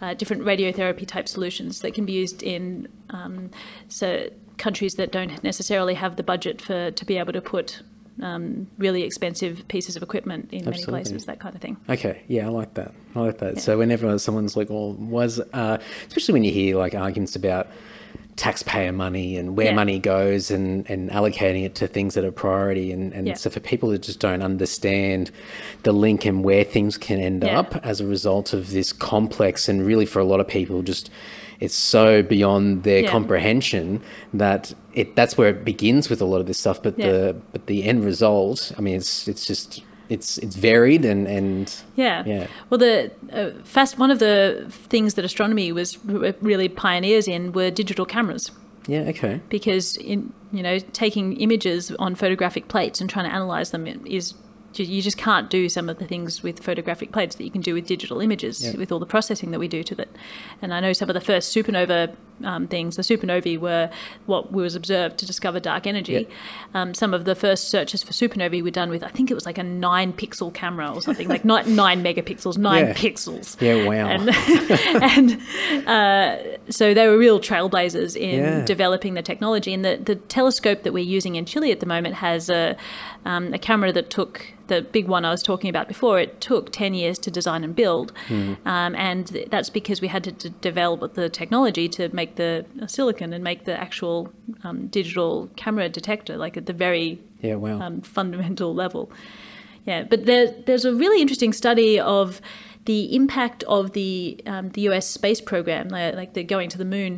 uh, different radiotherapy type solutions that can be used in um, so countries that don't necessarily have the budget for to be able to put um, really expensive pieces of equipment in Absolutely. many places, that kind of thing. Okay, yeah, I like that. I like that. Yeah. So whenever someone's like, well, was, uh, especially when you hear like arguments about taxpayer money and where yeah. money goes and, and allocating it to things that are priority. And, and yeah. so for people that just don't understand the link and where things can end yeah. up as a result of this complex, and really for a lot of people just it's so beyond their yeah. comprehension that it that's where it begins with a lot of this stuff. But yeah. the but the end result, I mean, it's it's just It's it's varied and, and yeah. yeah. Well, the uh, fast one of the things that astronomy was r really pioneers in were digital cameras. Yeah. Okay. Because in you know taking images on photographic plates and trying to analyze them is you just can't do some of the things with photographic plates that you can do with digital images yeah. with all the processing that we do to that. And I know some of the first supernova um, things, the supernovae were what was observed to discover dark energy. Yeah. Um, some of the first searches for supernovae were done with, I think it was like a nine pixel camera or something, like not nine megapixels, nine yeah. pixels. Yeah, wow. And, and uh, so they were real trailblazers in yeah. developing the technology. And the, the telescope that we're using in Chile at the moment has a, um, a camera that took... the big one I was talking about before, it took ten years to design and build. Mm. Um, and th that's because we had to d develop the technology to make the silicon and make the actual um, digital camera detector, like at the very yeah, wow. um, fundamental level. Yeah, but there, there's a really interesting study of the impact of the, um, the U S space program, like, like the going to the moon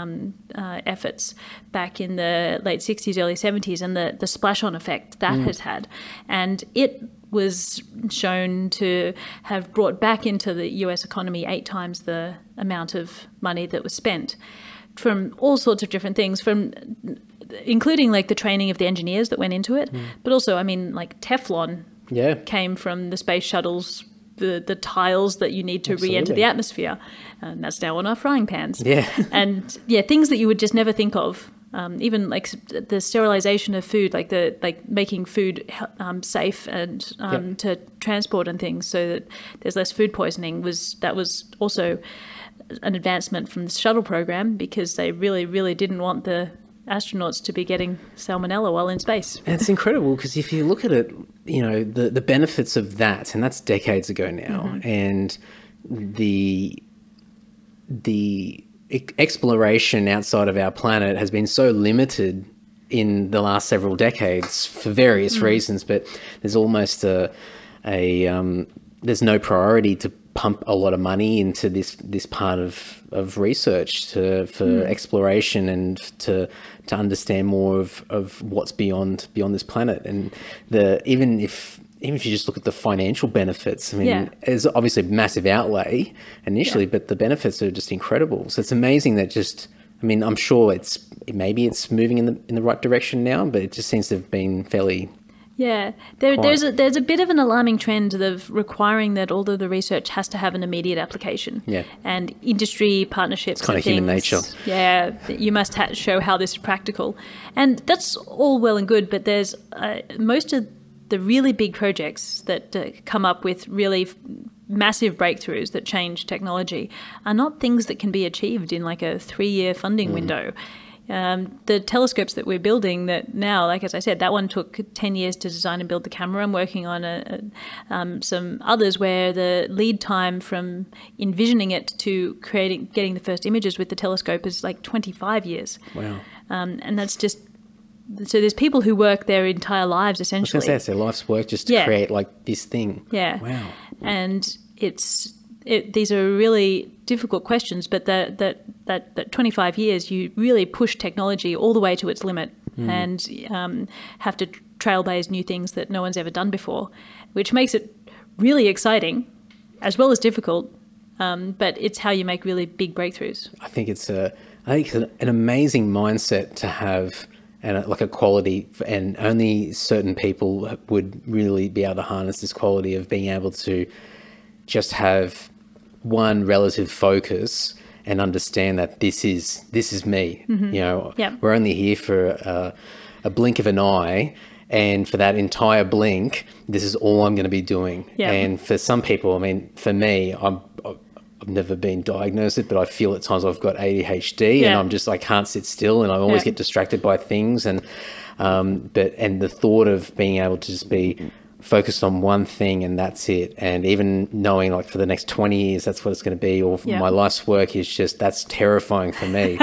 Um, uh, efforts back in the late sixties, early seventies, and the, the splash-on effect that mm. has had. And it was shown to have brought back into the U S economy eight times the amount of money that was spent from all sorts of different things, from including like the training of the engineers that went into it, mm. but also, I mean, like Teflon yeah. came from the space shuttles, the, the tiles that you need to re-enter the atmosphere. And that's now on our frying pans. Yeah. And yeah, things that you would just never think of. Um, even like the sterilization of food, like the, like making food um, safe and um, yep. to transport and things so that there's less food poisoning was, that was also an advancement from the shuttle program because they really, really didn't want the astronauts to be getting salmonella while in space. And it's incredible because if you look at it, you know, the, the benefits of that, and that's decades ago now, mm-hmm. and the, the exploration outside of our planet has been so limited in the last several decades for various mm-hmm. reasons, but there's almost a, a um, there's no priority to pump a lot of money into this this part of of research to for mm. exploration and to to understand more of of what's beyond beyond this planet. And the even if even if you just look at the financial benefits, I mean, yeah. it's obviously a massive outlay initially, yeah. but the benefits are just incredible. So it's amazing that just I mean, I'm sure it's maybe it's moving in the in the right direction now, but it just seems to have been fairly Yeah, there, there's a, there's a bit of an alarming trend of requiring that all of the research has to have an immediate application. Yeah. And industry partnerships. It's kind of things, human nature. Yeah, you must ha show how this is practical, and that's all well and good. But there's uh, most of the really big projects that uh, come up with really massive breakthroughs that change technology are not things that can be achieved in like a three-year funding mm. window. Um, the telescopes that we're building that now, like as I said, that one took ten years to design and build the camera. I'm working on a, a, um, some others where the lead time from envisioning it to creating, getting the first images with the telescope is like twenty-five years. Wow. Um, and that's just, so there's people who work their entire lives essentially. I was going to say, it's their life's work just to yeah. create like this thing. Yeah. Wow. And it's... It, these are really difficult questions, but that that that that twenty-five years, you really push technology all the way to its limit, mm. and um, have to trailblaze new things that no one's ever done before, which makes it really exciting, as well as difficult. Um, but it's how you make really big breakthroughs. I think it's a, I think it's an, an amazing mindset to have, and a, like a quality, and only certain people would really be able to harness this quality of being able to just have one relative focus and understand that this is this is me. Mm-hmm. You know, yeah. we're only here for a, a blink of an eye, and for that entire blink, this is all I'm going to be doing. Yeah. And for some people, I mean, for me, I'm, I've never been diagnosed with, but I feel at times I've got A D H D, yeah. and I'm just I can't sit still, and I always yeah. get distracted by things. And um, but and the thought of being able to just be focused on one thing and that's it, and even knowing like for the next twenty years that's what it's going to be, or yeah. my life's work is just, that's terrifying for me.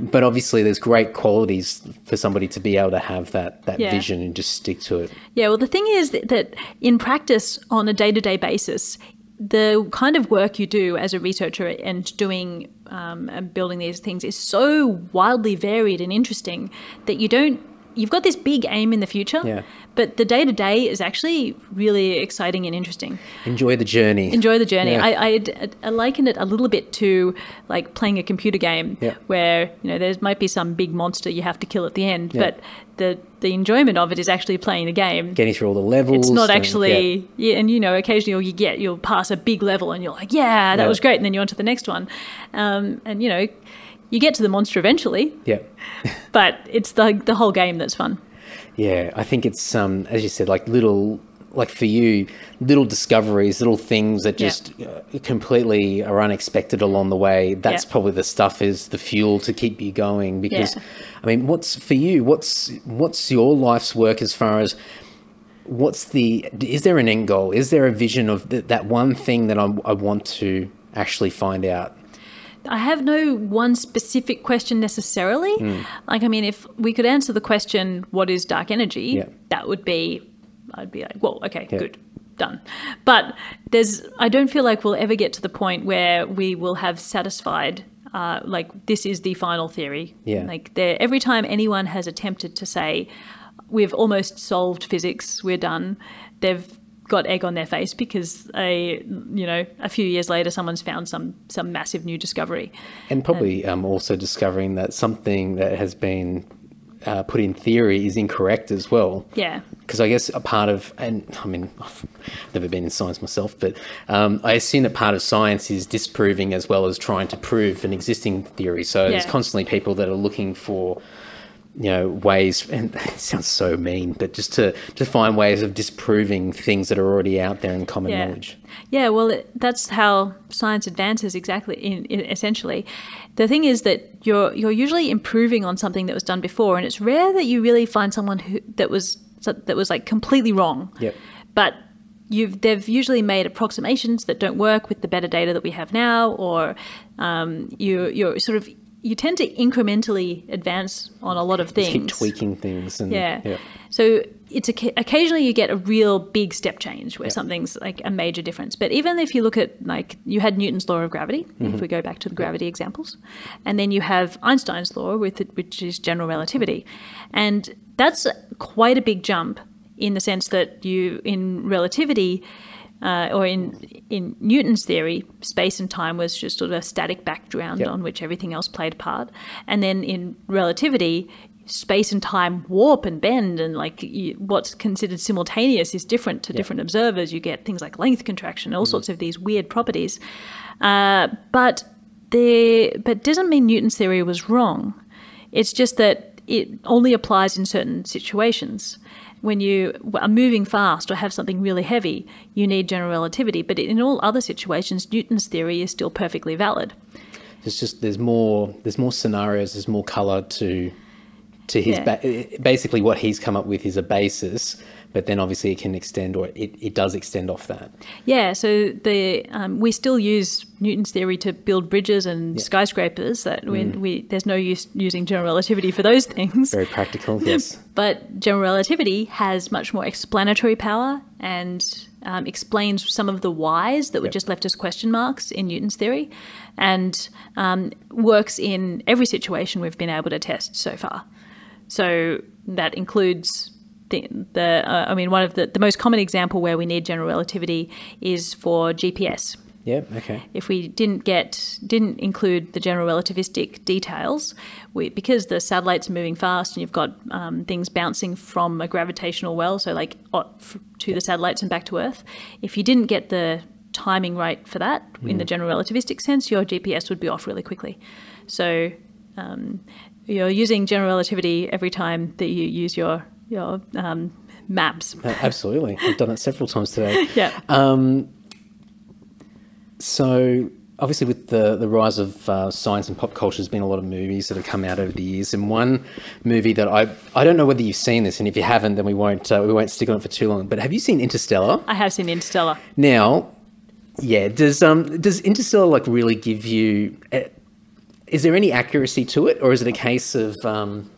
But obviously there's great qualities for somebody to be able to have that that yeah. vision and just stick to it. Yeah, well the thing is that, that in practice on a day-to-day basis, the kind of work you do as a researcher and doing um, and building these things is so wildly varied and interesting that you don't you've got this big aim in the future, yeah. but the day-to-day is actually really exciting and interesting. Enjoy the journey. Enjoy the journey. Yeah. I, I, I liken it a little bit to like playing a computer game yeah. where, you know, there might be some big monster you have to kill at the end, yeah. but the, the enjoyment of it is actually playing the game. Getting through all the levels. It's not actually, and, yeah. Yeah, and you know, occasionally you get, you'll pass a big level and you're like, yeah, that yeah. was great. And then you're on to the next one. Um, and you know, you get to the monster eventually, yeah. but it's the the whole game that's fun. Yeah, I think it's um as you said, like little, like for you, little discoveries, little things that just yeah. completely are unexpected along the way. That's yeah. probably the stuff is the fuel to keep you going. Because, yeah. I mean, what's for you? What's what's your life's work as far as? What's the? Is there an end goal? Is there a vision of th that one thing that I, I want to actually find out? I have no one specific question necessarily. Mm. Like, I mean, if we could answer the question, what is dark energy? Yeah. That would be, I'd be like, well, okay, yeah. good, done. But there's, I don't feel like we'll ever get to the point where we will have satisfied, uh, like, this is the final theory. Yeah. Like, there, every time anyone has attempted to say, we've almost solved physics, we're done, they've got egg on their face, because a you know a few years later someone's found some some massive new discovery, and probably and, um, also discovering that something that has been uh, put in theory is incorrect as well. Yeah, because I guess a part of, and I mean I've never been in science myself, but um, I assume that part of science is disproving as well as trying to prove an existing theory. So yeah. there's constantly people that are looking for, you know, ways, and it sounds so mean, but just to, to find ways of disproving things that are already out there in common yeah. knowledge. Yeah, well, it, that's how science advances, exactly, in, in, essentially. The thing is that you're, you're usually improving on something that was done before, and it's rare that you really find someone who, that was, that was like completely wrong. Yep. But you've, they've usually made approximations that don't work with the better data that we have now, or um, you, you're sort of, you tend to incrementally advance on a lot of things. Just keep tweaking things. And, yeah. yeah. So it's occasionally you get a real big step change where yeah. something's like a major difference. But even if you look at, like, you had Newton's law of gravity, mm-hmm. if we go back to the gravity yeah. examples, and then you have Einstein's law, with it, which is general relativity. And that's quite a big jump in the sense that you, in relativity, Uh, or in in Newton's theory, space and time was just sort of a static background yep. on which everything else played a part. And then in relativity, space and time warp and bend, and like you, what's considered simultaneous is different to yeah. different observers. You get things like length contraction, all mm. sorts of these weird properties. Uh, but the but doesn't mean Newton's theory was wrong. It's just that it only applies in certain situations. When you are moving fast or have something really heavy, you need general relativity. But in all other situations, Newton's theory is still perfectly valid. It's just there's more there's more scenarios, there's more colour to to his yeah. ba basically what he's come up with is a basis, but then obviously it can extend, or it, it does extend off that. Yeah, so the um, we still use Newton's theory to build bridges and yeah. skyscrapers. That we, mm. we there's no use using general relativity for those things. Very practical, yes. But general relativity has much more explanatory power and um, explains some of the whys that yep. were just left as question marks in Newton's theory, and um, works in every situation we've been able to test so far. So that includes the, the uh, I mean, one of the, the most common example where we need general relativity is for G P S. Yeah, okay. If we didn't get, didn't include the general relativistic details, we, because the satellite's moving fast and you've got um, things bouncing from a gravitational well, so like to the satellites and back to Earth, if you didn't get the timing right for that mm. in the general relativistic sense, your G P S would be off really quickly. So um, you're using general relativity every time that you use your, your um, maps. Absolutely. I've done it several times today. Yeah. Um, So obviously with the, the rise of uh, science and pop culture, there's been a lot of movies that have come out over the years. And one movie that I, I don't know whether you've seen this, and if you haven't, then we won't, uh, we won't stick on it for too long. But have you seen Interstellar? I have seen Interstellar. Now, yeah, does, um, does Interstellar like really give you, a, is there any accuracy to it? Or is it a case of, um,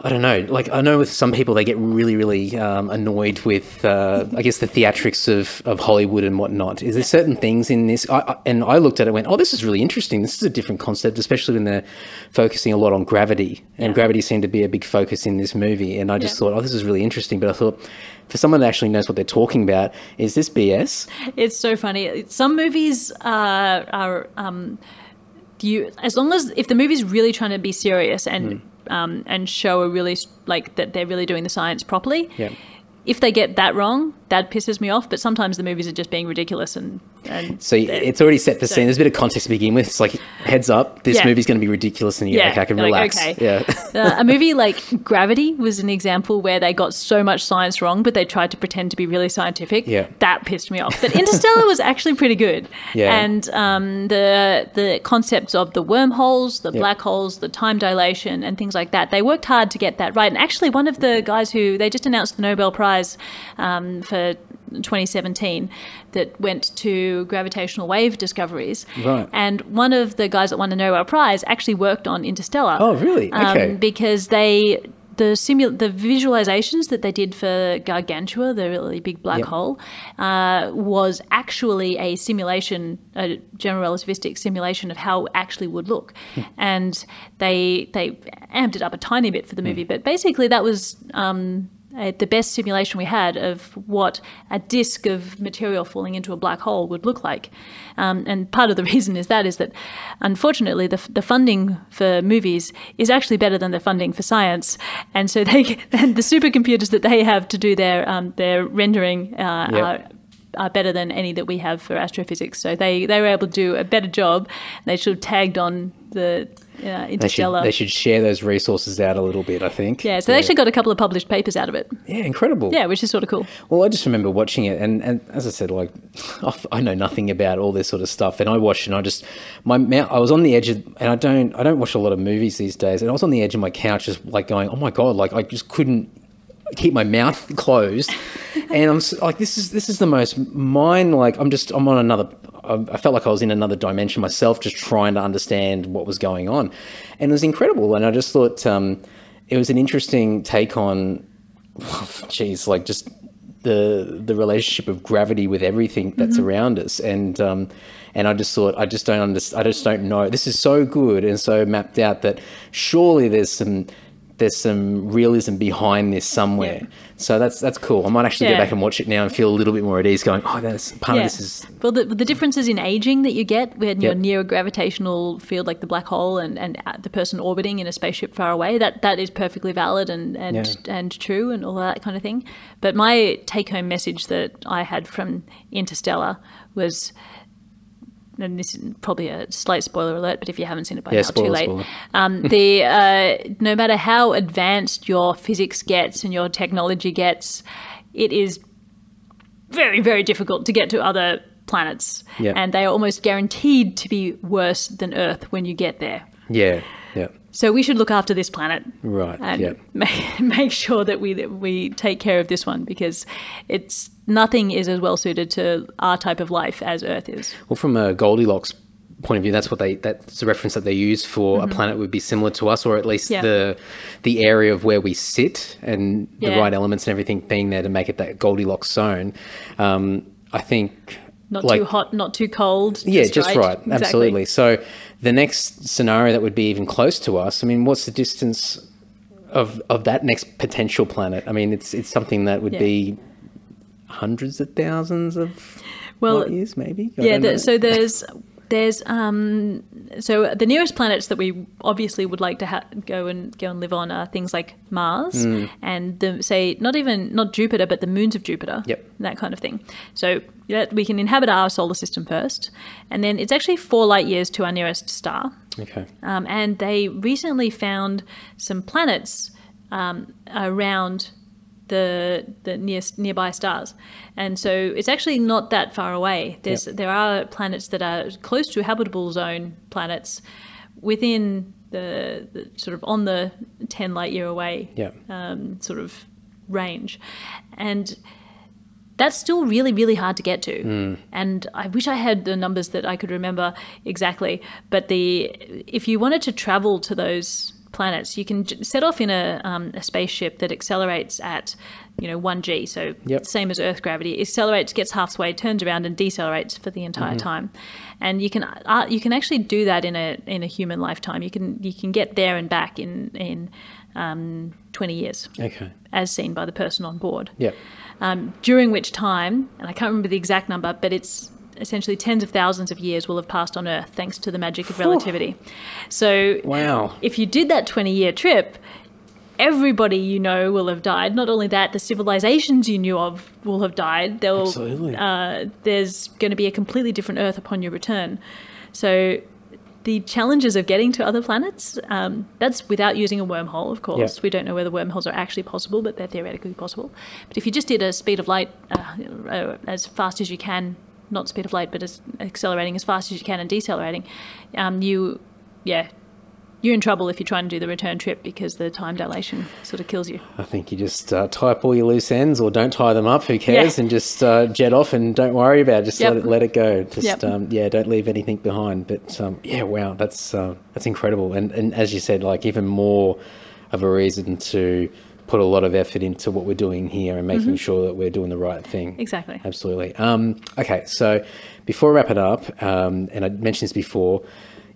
I don't know, like I know with some people they get really, really um, annoyed with, uh, I guess, the theatrics of, of Hollywood and whatnot. Is there certain things in this? I, I, and I looked at it and went, oh, this is really interesting. This is a different concept, especially when they're focusing a lot on gravity. And yeah. gravity seemed to be a big focus in this movie. And I just yeah. thought, oh, this is really interesting. But I thought, for someone that actually knows what they're talking about, is this B S? It's so funny. Some movies uh, are, um, you, as long as, if the movie's really trying to be serious and, mm. Um, and show a really like that they're really doing the science properly. Yeah. If they get that wrong, that pisses me off. But sometimes the movies are just being ridiculous, and, and so it's already set the so. scene. There's a bit of context to begin with. It's like heads up, this yeah. movie's going to be ridiculous, and you yeah. like, I can You're relax. Like, okay. Yeah, uh, a movie like Gravity was an example where they got so much science wrong, but they tried to pretend to be really scientific. Yeah, that pissed me off. But Interstellar was actually pretty good. Yeah, and um, the the concepts of the wormholes, the yeah. black holes, the time dilation, and things like that. They worked hard to get that right. And actually, one of the guys who they just announced the Nobel Prize. Um, for twenty seventeen that went to gravitational wave discoveries. Right. And one of the guys that won the Nobel Prize actually worked on Interstellar. Oh, really? Okay. Um, because they, the, simul the visualizations that they did for Gargantua, the really big black yep. hole, uh, was actually a simulation, a general relativistic simulation of how it actually would look. And they, they amped it up a tiny bit for the movie. Mm. But basically that was... Um, Uh, the best simulation we had of what a disk of material falling into a black hole would look like. Um, and part of the reason is that is that, unfortunately, the, the funding for movies is actually better than the funding for science. And so they, and the supercomputers that they have to do their, um, their rendering uh, yep. are are better than any that we have for astrophysics. So they, they were able to do a better job. They should have tagged on the uh, Interstellar. They should, they should share those resources out a little bit, I think. Yeah, so yeah. they actually got a couple of published papers out of it. Yeah, incredible. Yeah, which is sort of cool. Well, I just remember watching it and, and as I said, like, I know nothing about all this sort of stuff, and I watched and I just, my mouth, I was on the edge of, and I don't, I don't watch a lot of movies these days, and I was on the edge of my couch just like going, oh my God, like I just couldn't keep my mouth closed. And I'm like, this is this is the most mine, like I'm just, I'm on another, I felt like I was in another dimension myself, just trying to understand what was going on. And it was incredible. And I just thought um, it was an interesting take on, geez, like just the the relationship of gravity with everything that's mm-hmm. around us. And um, and I just thought, I just don't understand, I just don't know. This is so good and so mapped out that surely there's some, there's some realism behind this somewhere. Yeah. So that's that's cool. I might actually yeah. go back and watch it now and feel a little bit more at ease going, oh, that's part yeah. of this is... Well, the, the differences in aging that you get when you're yep. near a gravitational field like the black hole and, and the person orbiting in a spaceship far away, that, that is perfectly valid and, and, yeah. and true and all that kind of thing. But my take-home message that I had from Interstellar was... and this is probably a slight spoiler alert, but if you haven't seen it by yeah, now, spoiler, too late. Um, the uh, no matter how advanced your physics gets and your technology gets, it is very, very difficult to get to other planets. Yeah. And they are almost guaranteed to be worse than Earth when you get there. Yeah, yeah. So we should look after this planet, right? And yep. make, make sure that we that we take care of this one, because it's nothing is as well suited to our type of life as Earth is. Well, from a Goldilocks point of view, that's what they that's a reference that they use for mm-hmm. a planet would be similar to us, or at least yeah. the the area of where we sit and the yeah. right elements and everything being there to make it that Goldilocks zone. Um, I think. Not like, too hot, not too cold. Yeah, just, just right. right. Exactly. Absolutely. So the next scenario that would be even close to us, I mean, what's the distance of of that next potential planet? I mean, it's it's something that would yeah. be hundreds of thousands of well, light years maybe? I yeah, the, so there's... There's um, so the nearest planets that we obviously would like to ha go and go and live on are things like Mars mm. and the, say not even not Jupiter but the moons of Jupiter, yep. that kind of thing. So that we can inhabit our solar system first, and then it's actually four light years to our nearest star. Okay. Um, and they recently found some planets um, around the the near, nearby stars, and so it's actually not that far away. There's yep. there are planets that are close to habitable zone planets within the, the sort of on the ten light year away yep. um, sort of range, and that's still really really hard to get to. Mm. And I wish I had the numbers that I could remember exactly, but the if you wanted to travel to those planets, you can set off in a, um, a spaceship that accelerates at, you know, one G, so yep. same as Earth gravity, accelerates, gets halfway, turns around and decelerates for the entire mm-hmm. time. And you can uh, you can actually do that in a in a human lifetime. You can you can get there and back in in um, twenty years, okay, as seen by the person on board. Yeah. Um, during which time, and I can't remember the exact number, but it's essentially tens of thousands of years will have passed on Earth thanks to the magic of relativity. Oh. So wow. if you did that twenty-year trip, everybody you know will have died. Not only that, the civilizations you knew of will have died. They'll, Absolutely. Uh, there's going to be a completely different Earth upon your return. So the challenges of getting to other planets, um, that's without using a wormhole, of course. Yep. We don't know whether wormholes are actually possible, but they're theoretically possible. But if you just did a speed of light uh, as fast as you can, not speed of light, but as accelerating as fast as you can and decelerating, um, you, yeah, you're in trouble if you're trying to do the return trip, because the time dilation sort of kills you. I think you just uh, tie up all your loose ends, or don't tie them up, who cares, yeah. and just uh, jet off and don't worry about it, just yep. let, it, let it go. Just, yep. um, yeah, don't leave anything behind. But, um, yeah, wow, that's, uh, that's incredible. And, and as you said, like, even more of a reason to put a lot of effort into what we're doing here and making mm-hmm. sure that we're doing the right thing. Exactly. Absolutely. Um, okay, so before I wrap it up, um, and I mentioned this before,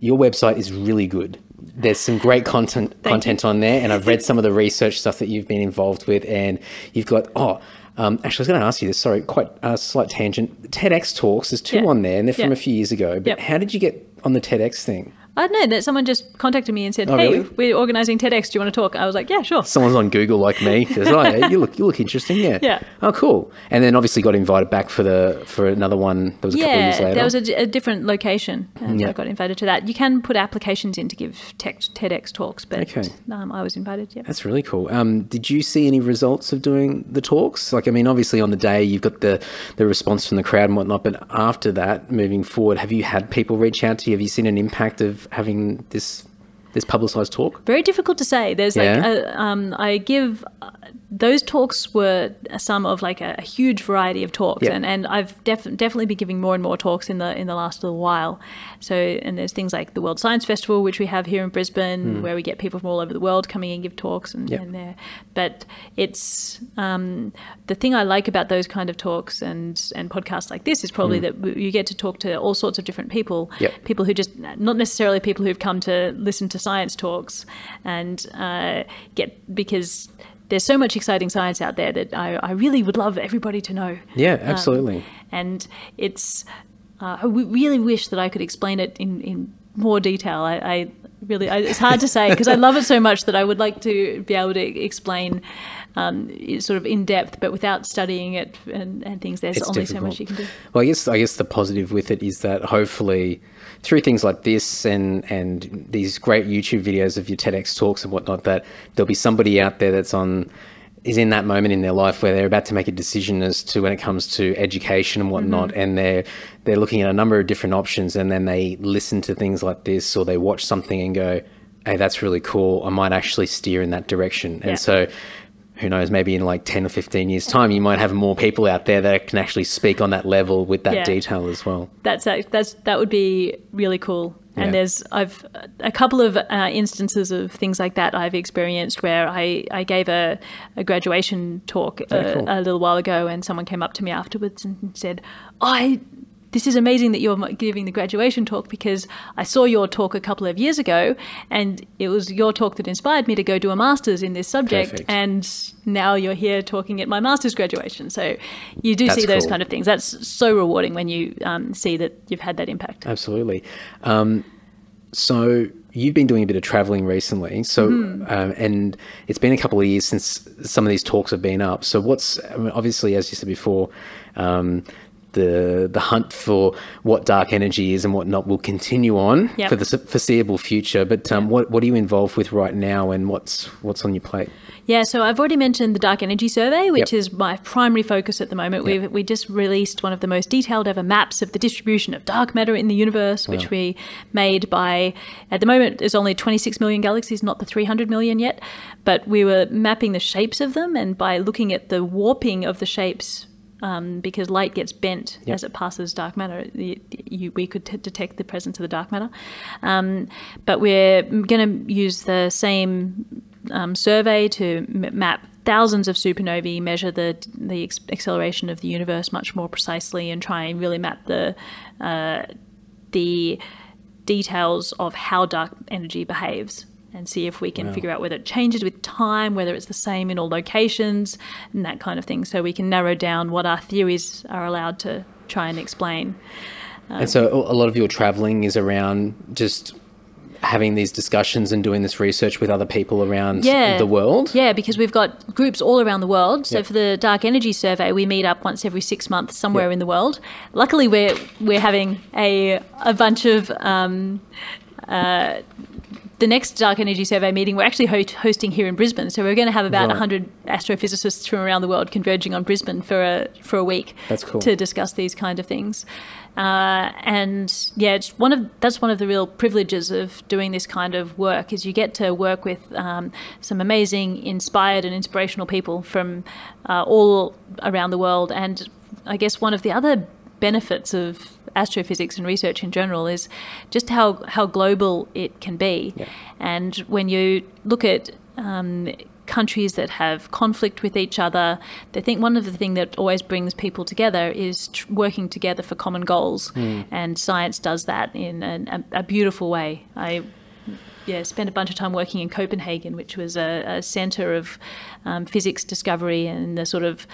your website is really good. There's some great content content you. on there, and I've read some of the research stuff that you've been involved with, and you've got, oh, um, actually I was going to ask you this, sorry, quite a slight tangent. TEDx Talks, there's two yeah. on there, and they're from yeah. a few years ago, but yeah. how did you get on the TEDx thing? I don't know, that someone just contacted me and said, oh, hey, really? We're organising TEDx, do you want to talk? I was like, yeah, sure. Someone's on Google like me says, oh, yeah, you look, you look interesting, yeah. yeah. Oh, cool. And then obviously got invited back for the for another one that was a yeah, couple of years later. Yeah, there was a, a different location, and yeah. I got invited to that. You can put applications in to give tech, TEDx talks, but okay. um, I was invited, yeah. That's really cool. Um, did you see any results of doing the talks? Like, I mean, obviously on the day you've got the, the response from the crowd and whatnot, but after that, moving forward, have you had people reach out to you? Have you seen an impact of having this this publicized talk? Very difficult to say. There's yeah. like a, um I give uh, those talks were some of like a, a huge variety of talks, yeah. and and I've def definitely been giving more and more talks in the in the last little while. So, and there's things like the World Science Festival, which we have here in Brisbane, mm. where we get people from all over the world coming and give talks and, yeah. and there. But it's um the thing I like about those kind of talks and and podcasts like this is probably mm. that you get to talk to all sorts of different people, yeah. people who just not necessarily people who've come to listen to to science talks and uh, get, because there's so much exciting science out there that I, I really would love everybody to know. Yeah, absolutely. Um, and it's, uh, I really wish that I could explain it in, in more detail. I, I really, I, it's hard to say because I love it so much that I would like to be able to explain um, sort of in depth, but without studying it and, and things. There's it's only difficult. so much you can do. Well, I guess, I guess the positive with it is that hopefully through things like this and and these great YouTube videos of your TEDx talks and whatnot, that there'll be somebody out there that's on is in that moment in their life where they're about to make a decision as to when it comes to education and whatnot, mm-hmm. and they're they're looking at a number of different options, and then they listen to things like this or they watch something and go, hey, that's really cool, I might actually steer in that direction. And yeah. so who knows, maybe in like ten or fifteen years time, you might have more people out there that can actually speak on that level with that yeah. detail as well. That's, that's, that would be really cool. And yeah. there's, I've a couple of uh, instances of things like that I've experienced where I, I gave a, a graduation talk a, cool. a little while ago, and someone came up to me afterwards and said, oh, I, this is amazing that you're giving the graduation talk because I saw your talk a couple of years ago, and it was your talk that inspired me to go do a master's in this subject. Perfect. And now you're here talking at my master's graduation. So you do That's see those cool. kind of things. That's so rewarding when you um, see that you've had that impact. Absolutely. Um, so you've been doing a bit of traveling recently. So, mm-hmm. um, and it's been a couple of years since some of these talks have been up. So what's, I mean, obviously, as you said before, um, the the hunt for what dark energy is and whatnot will continue on yep. for the foreseeable future, but um, what, what are you involved with right now, and what's what's on your plate? Yeah, so I've already mentioned the Dark Energy Survey, which yep. is my primary focus at the moment. Yep. We've, we just released one of the most detailed ever maps of the distribution of dark matter in the universe, wow. which we made by, at the moment, there's only twenty-six million galaxies, not the three hundred million yet, but we were mapping the shapes of them, and by looking at the warping of the shapes, Um, because light gets bent yep. as it passes dark matter, you, you, we could t detect the presence of the dark matter. Um, but we're going to use the same um, survey to m map thousands of supernovae, measure the the acceleration of the universe much more precisely, and try and really map the uh, the details of how dark energy behaves, and see if we can wow. figure out whether it changes with time, whether it's the same in all locations, and that kind of thing. So we can narrow down what our theories are allowed to try and explain. Um, and so a lot of your traveling is around just having these discussions and doing this research with other people around yeah. the world? Yeah, because we've got groups all around the world. So yep. for the Dark Energy Survey, we meet up once every six months somewhere yep. in the world. Luckily, we're, we're having a, a bunch of... Um, uh, the next Dark Energy Survey meeting we're actually ho hosting here in Brisbane. So we're going to have about right. one hundred astrophysicists from around the world converging on Brisbane for a, for a week. That's cool. To discuss these kind of things. Uh, and yeah, it's one of, that's one of the real privileges of doing this kind of work, is you get to work with um, some amazing, inspired and inspirational people from uh, all around the world. And I guess one of the other benefits of astrophysics and research in general is just how, how global it can be. Yeah. And when you look at um, countries that have conflict with each other, I think one of the things that always brings people together is tr working together for common goals. Mm. And science does that in an, a, a beautiful way. I yeah, spent a bunch of time working in Copenhagen, which was a, a centre of um, physics discovery in the sort of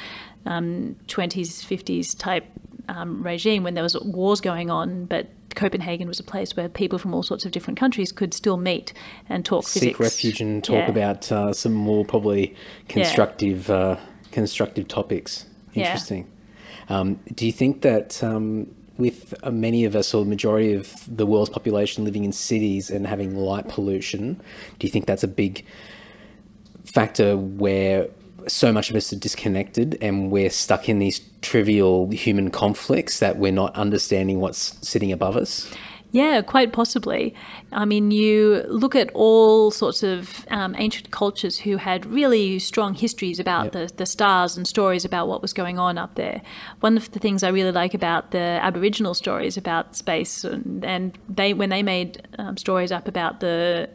um, twenties, fifties type Um, regime, when there was wars going on, but Copenhagen was a place where people from all sorts of different countries could still meet and talk Seek physics. Seek refuge and talk yeah. about uh, some more probably constructive yeah. uh, constructive topics. Interesting. Yeah. Um, do you think that um, with uh, many of us, or the majority of the world's population living in cities and having light pollution, do you think that's a big factor where so much of us are disconnected and we're stuck in these trivial human conflicts that we're not understanding what's sitting above us? Yeah, quite possibly. I mean, you look at all sorts of um, ancient cultures who had really strong histories about yep. the, the stars and stories about what was going on up there. One of the things I really like about the Aboriginal stories about space, and, and they when they made um, stories up about the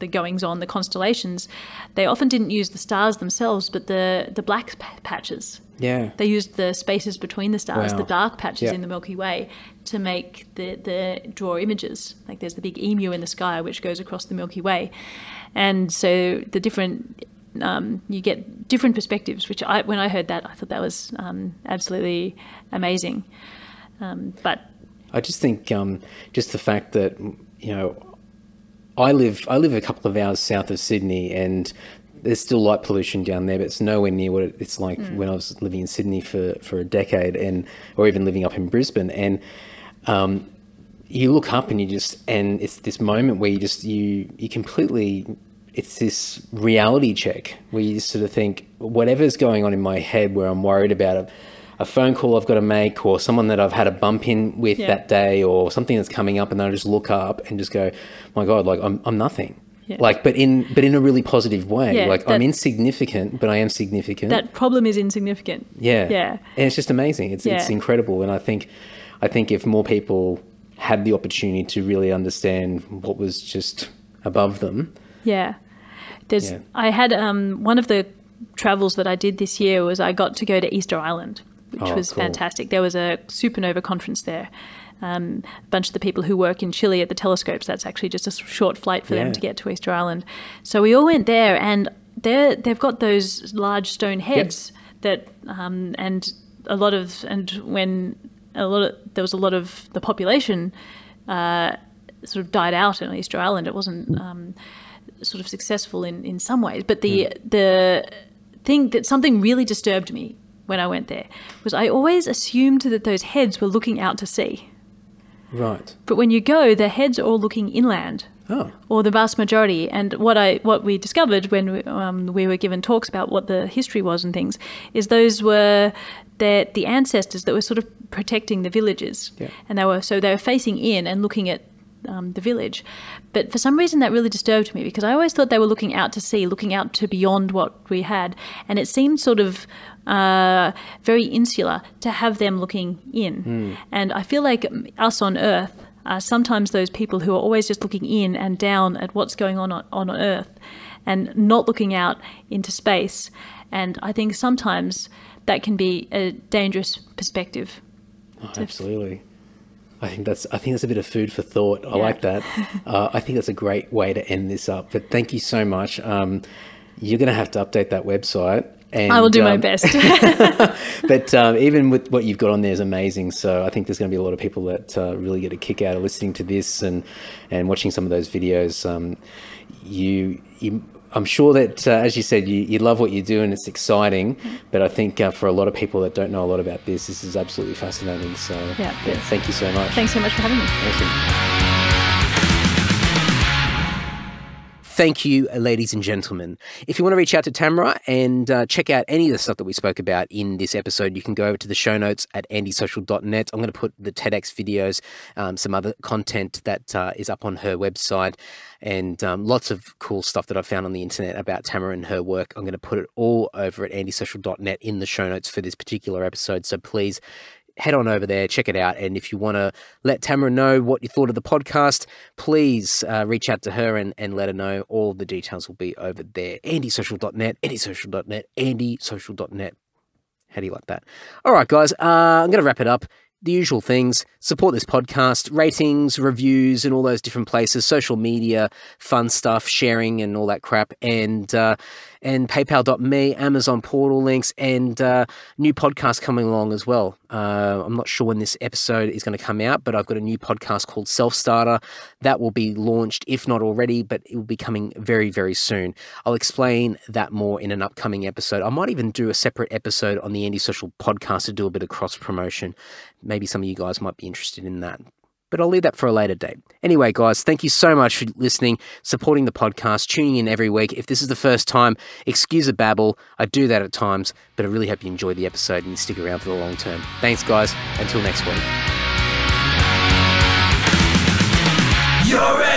the goings-on, the constellations, they often didn't use the stars themselves, but the, the black patches. Yeah. They used the spaces between the stars, wow. the dark patches yeah. in the Milky Way, to make the, the draw images. Like there's the big emu in the sky, which goes across the Milky Way. And so the different, um, you get different perspectives, which I, when I heard that, I thought that was um, absolutely amazing. Um, but I just think um, just the fact that, you know, I live, I live a couple of hours south of Sydney, and there's still light pollution down there, but it's nowhere near what it's like mm. when I was living in Sydney for, for a decade, and or even living up in Brisbane. And um, you look up and you just, and it's this moment where you just, you, you completely, it's this reality check where you just sort of think, whatever's going on in my head where I'm worried about it, a phone call I've got to make, or someone that I've had a bump in with yeah. that day, or something that's coming up, and I just look up and just go, my God, like I'm, I'm nothing. Yeah. Like, but in, but in a really positive way, yeah, like that, I'm insignificant, but I am significant. That problem is insignificant. Yeah. Yeah. And it's just amazing. It's, yeah. it's incredible. And I think, I think if more people had the opportunity to really understand what was just above them. Yeah. There's, yeah. I had, um, one of the travels that I did this year was I got to go to Easter Island, which oh, was cool. fantastic. There was a supernova conference there. Um, a bunch of the people who work in Chile at the telescopes, that's actually just a short flight for yeah. them to get to Easter Island. So we all went there, and they're, they've got those large stone heads yep. that, um, and a lot of, and when a lot of, there was a lot of the population uh, sort of died out on Easter Island. It wasn't um, sort of successful in, in some ways. But the, mm. the thing that something really disturbed me when I went there was I always assumed that those heads were looking out to sea. Right. But when you go, the heads are all looking inland, oh. or the vast majority. And what I what we discovered when we, um, we were given talks about what the history was and things is those were the, the ancestors that were sort of protecting the villages, yeah. and they were so they were facing in and looking at um, the village. But for some reason, that really disturbed me, because I always thought they were looking out to sea, looking out to beyond what we had, and it seemed sort of. Uh, very insular to have them looking in. Mm. And I feel like us on Earth are sometimes those people who are always just looking in and down at what's going on on, on Earth and not looking out into space. And I think sometimes that can be a dangerous perspective. Oh, absolutely. I think that's, I think that's a bit of food for thought. I yeah. like that. uh, I think that's a great way to end this up, but thank you so much. Um, you're going to have to update that website. And, I will do um, my best. But um, even with what you've got on there is amazing. So I think there's going to be a lot of people that uh, really get a kick out of listening to this and, and watching some of those videos. Um, you, you, I'm sure that, uh, as you said, you, you love what you do and it's exciting. Mm-hmm. But I think uh, for a lot of people that don't know a lot about this, this is absolutely fascinating. So yeah, yeah, thank you so much. Thanks so much for having me. Awesome. Thank you, ladies and gentlemen. If you want to reach out to Tamara and uh, check out any of the stuff that we spoke about in this episode, you can go over to the show notes at andy social dot net. I'm going to put the TEDx videos, um, some other content that uh, is up on her website, and um, lots of cool stuff that I found on the internet about Tamara and her work. I'm going to put it all over at andy social dot net in the show notes for this particular episode. So please head on over there, check it out. And if you want to let Tamara know what you thought of the podcast, please uh, reach out to her and, and let her know. All the details will be over there. andy social dot net, andy social dot net, andy social dot net. How do you like that? All right, guys, uh, I'm going to wrap it up. The usual things: support this podcast, ratings, reviews, and all those different places, social media, fun stuff, sharing and all that crap, and uh, and paypal dot me, Amazon portal links, and uh, new podcast coming along as well. Uh, I'm not sure when this episode is going to come out, but I've got a new podcast called Self Starter that will be launched, if not already, but it will be coming very, very soon. I'll explain that more in an upcoming episode. I might even do a separate episode on the Andy Social podcast to do a bit of cross promotion. Maybe some of you guys might be interested in that, but I'll leave that for a later date. Anyway, guys, thank you so much for listening, supporting the podcast, tuning in every week. If this is the first time, excuse the babble. I do that at times, but I really hope you enjoy the episode and stick around for the long term. Thanks, guys. Until next week. You're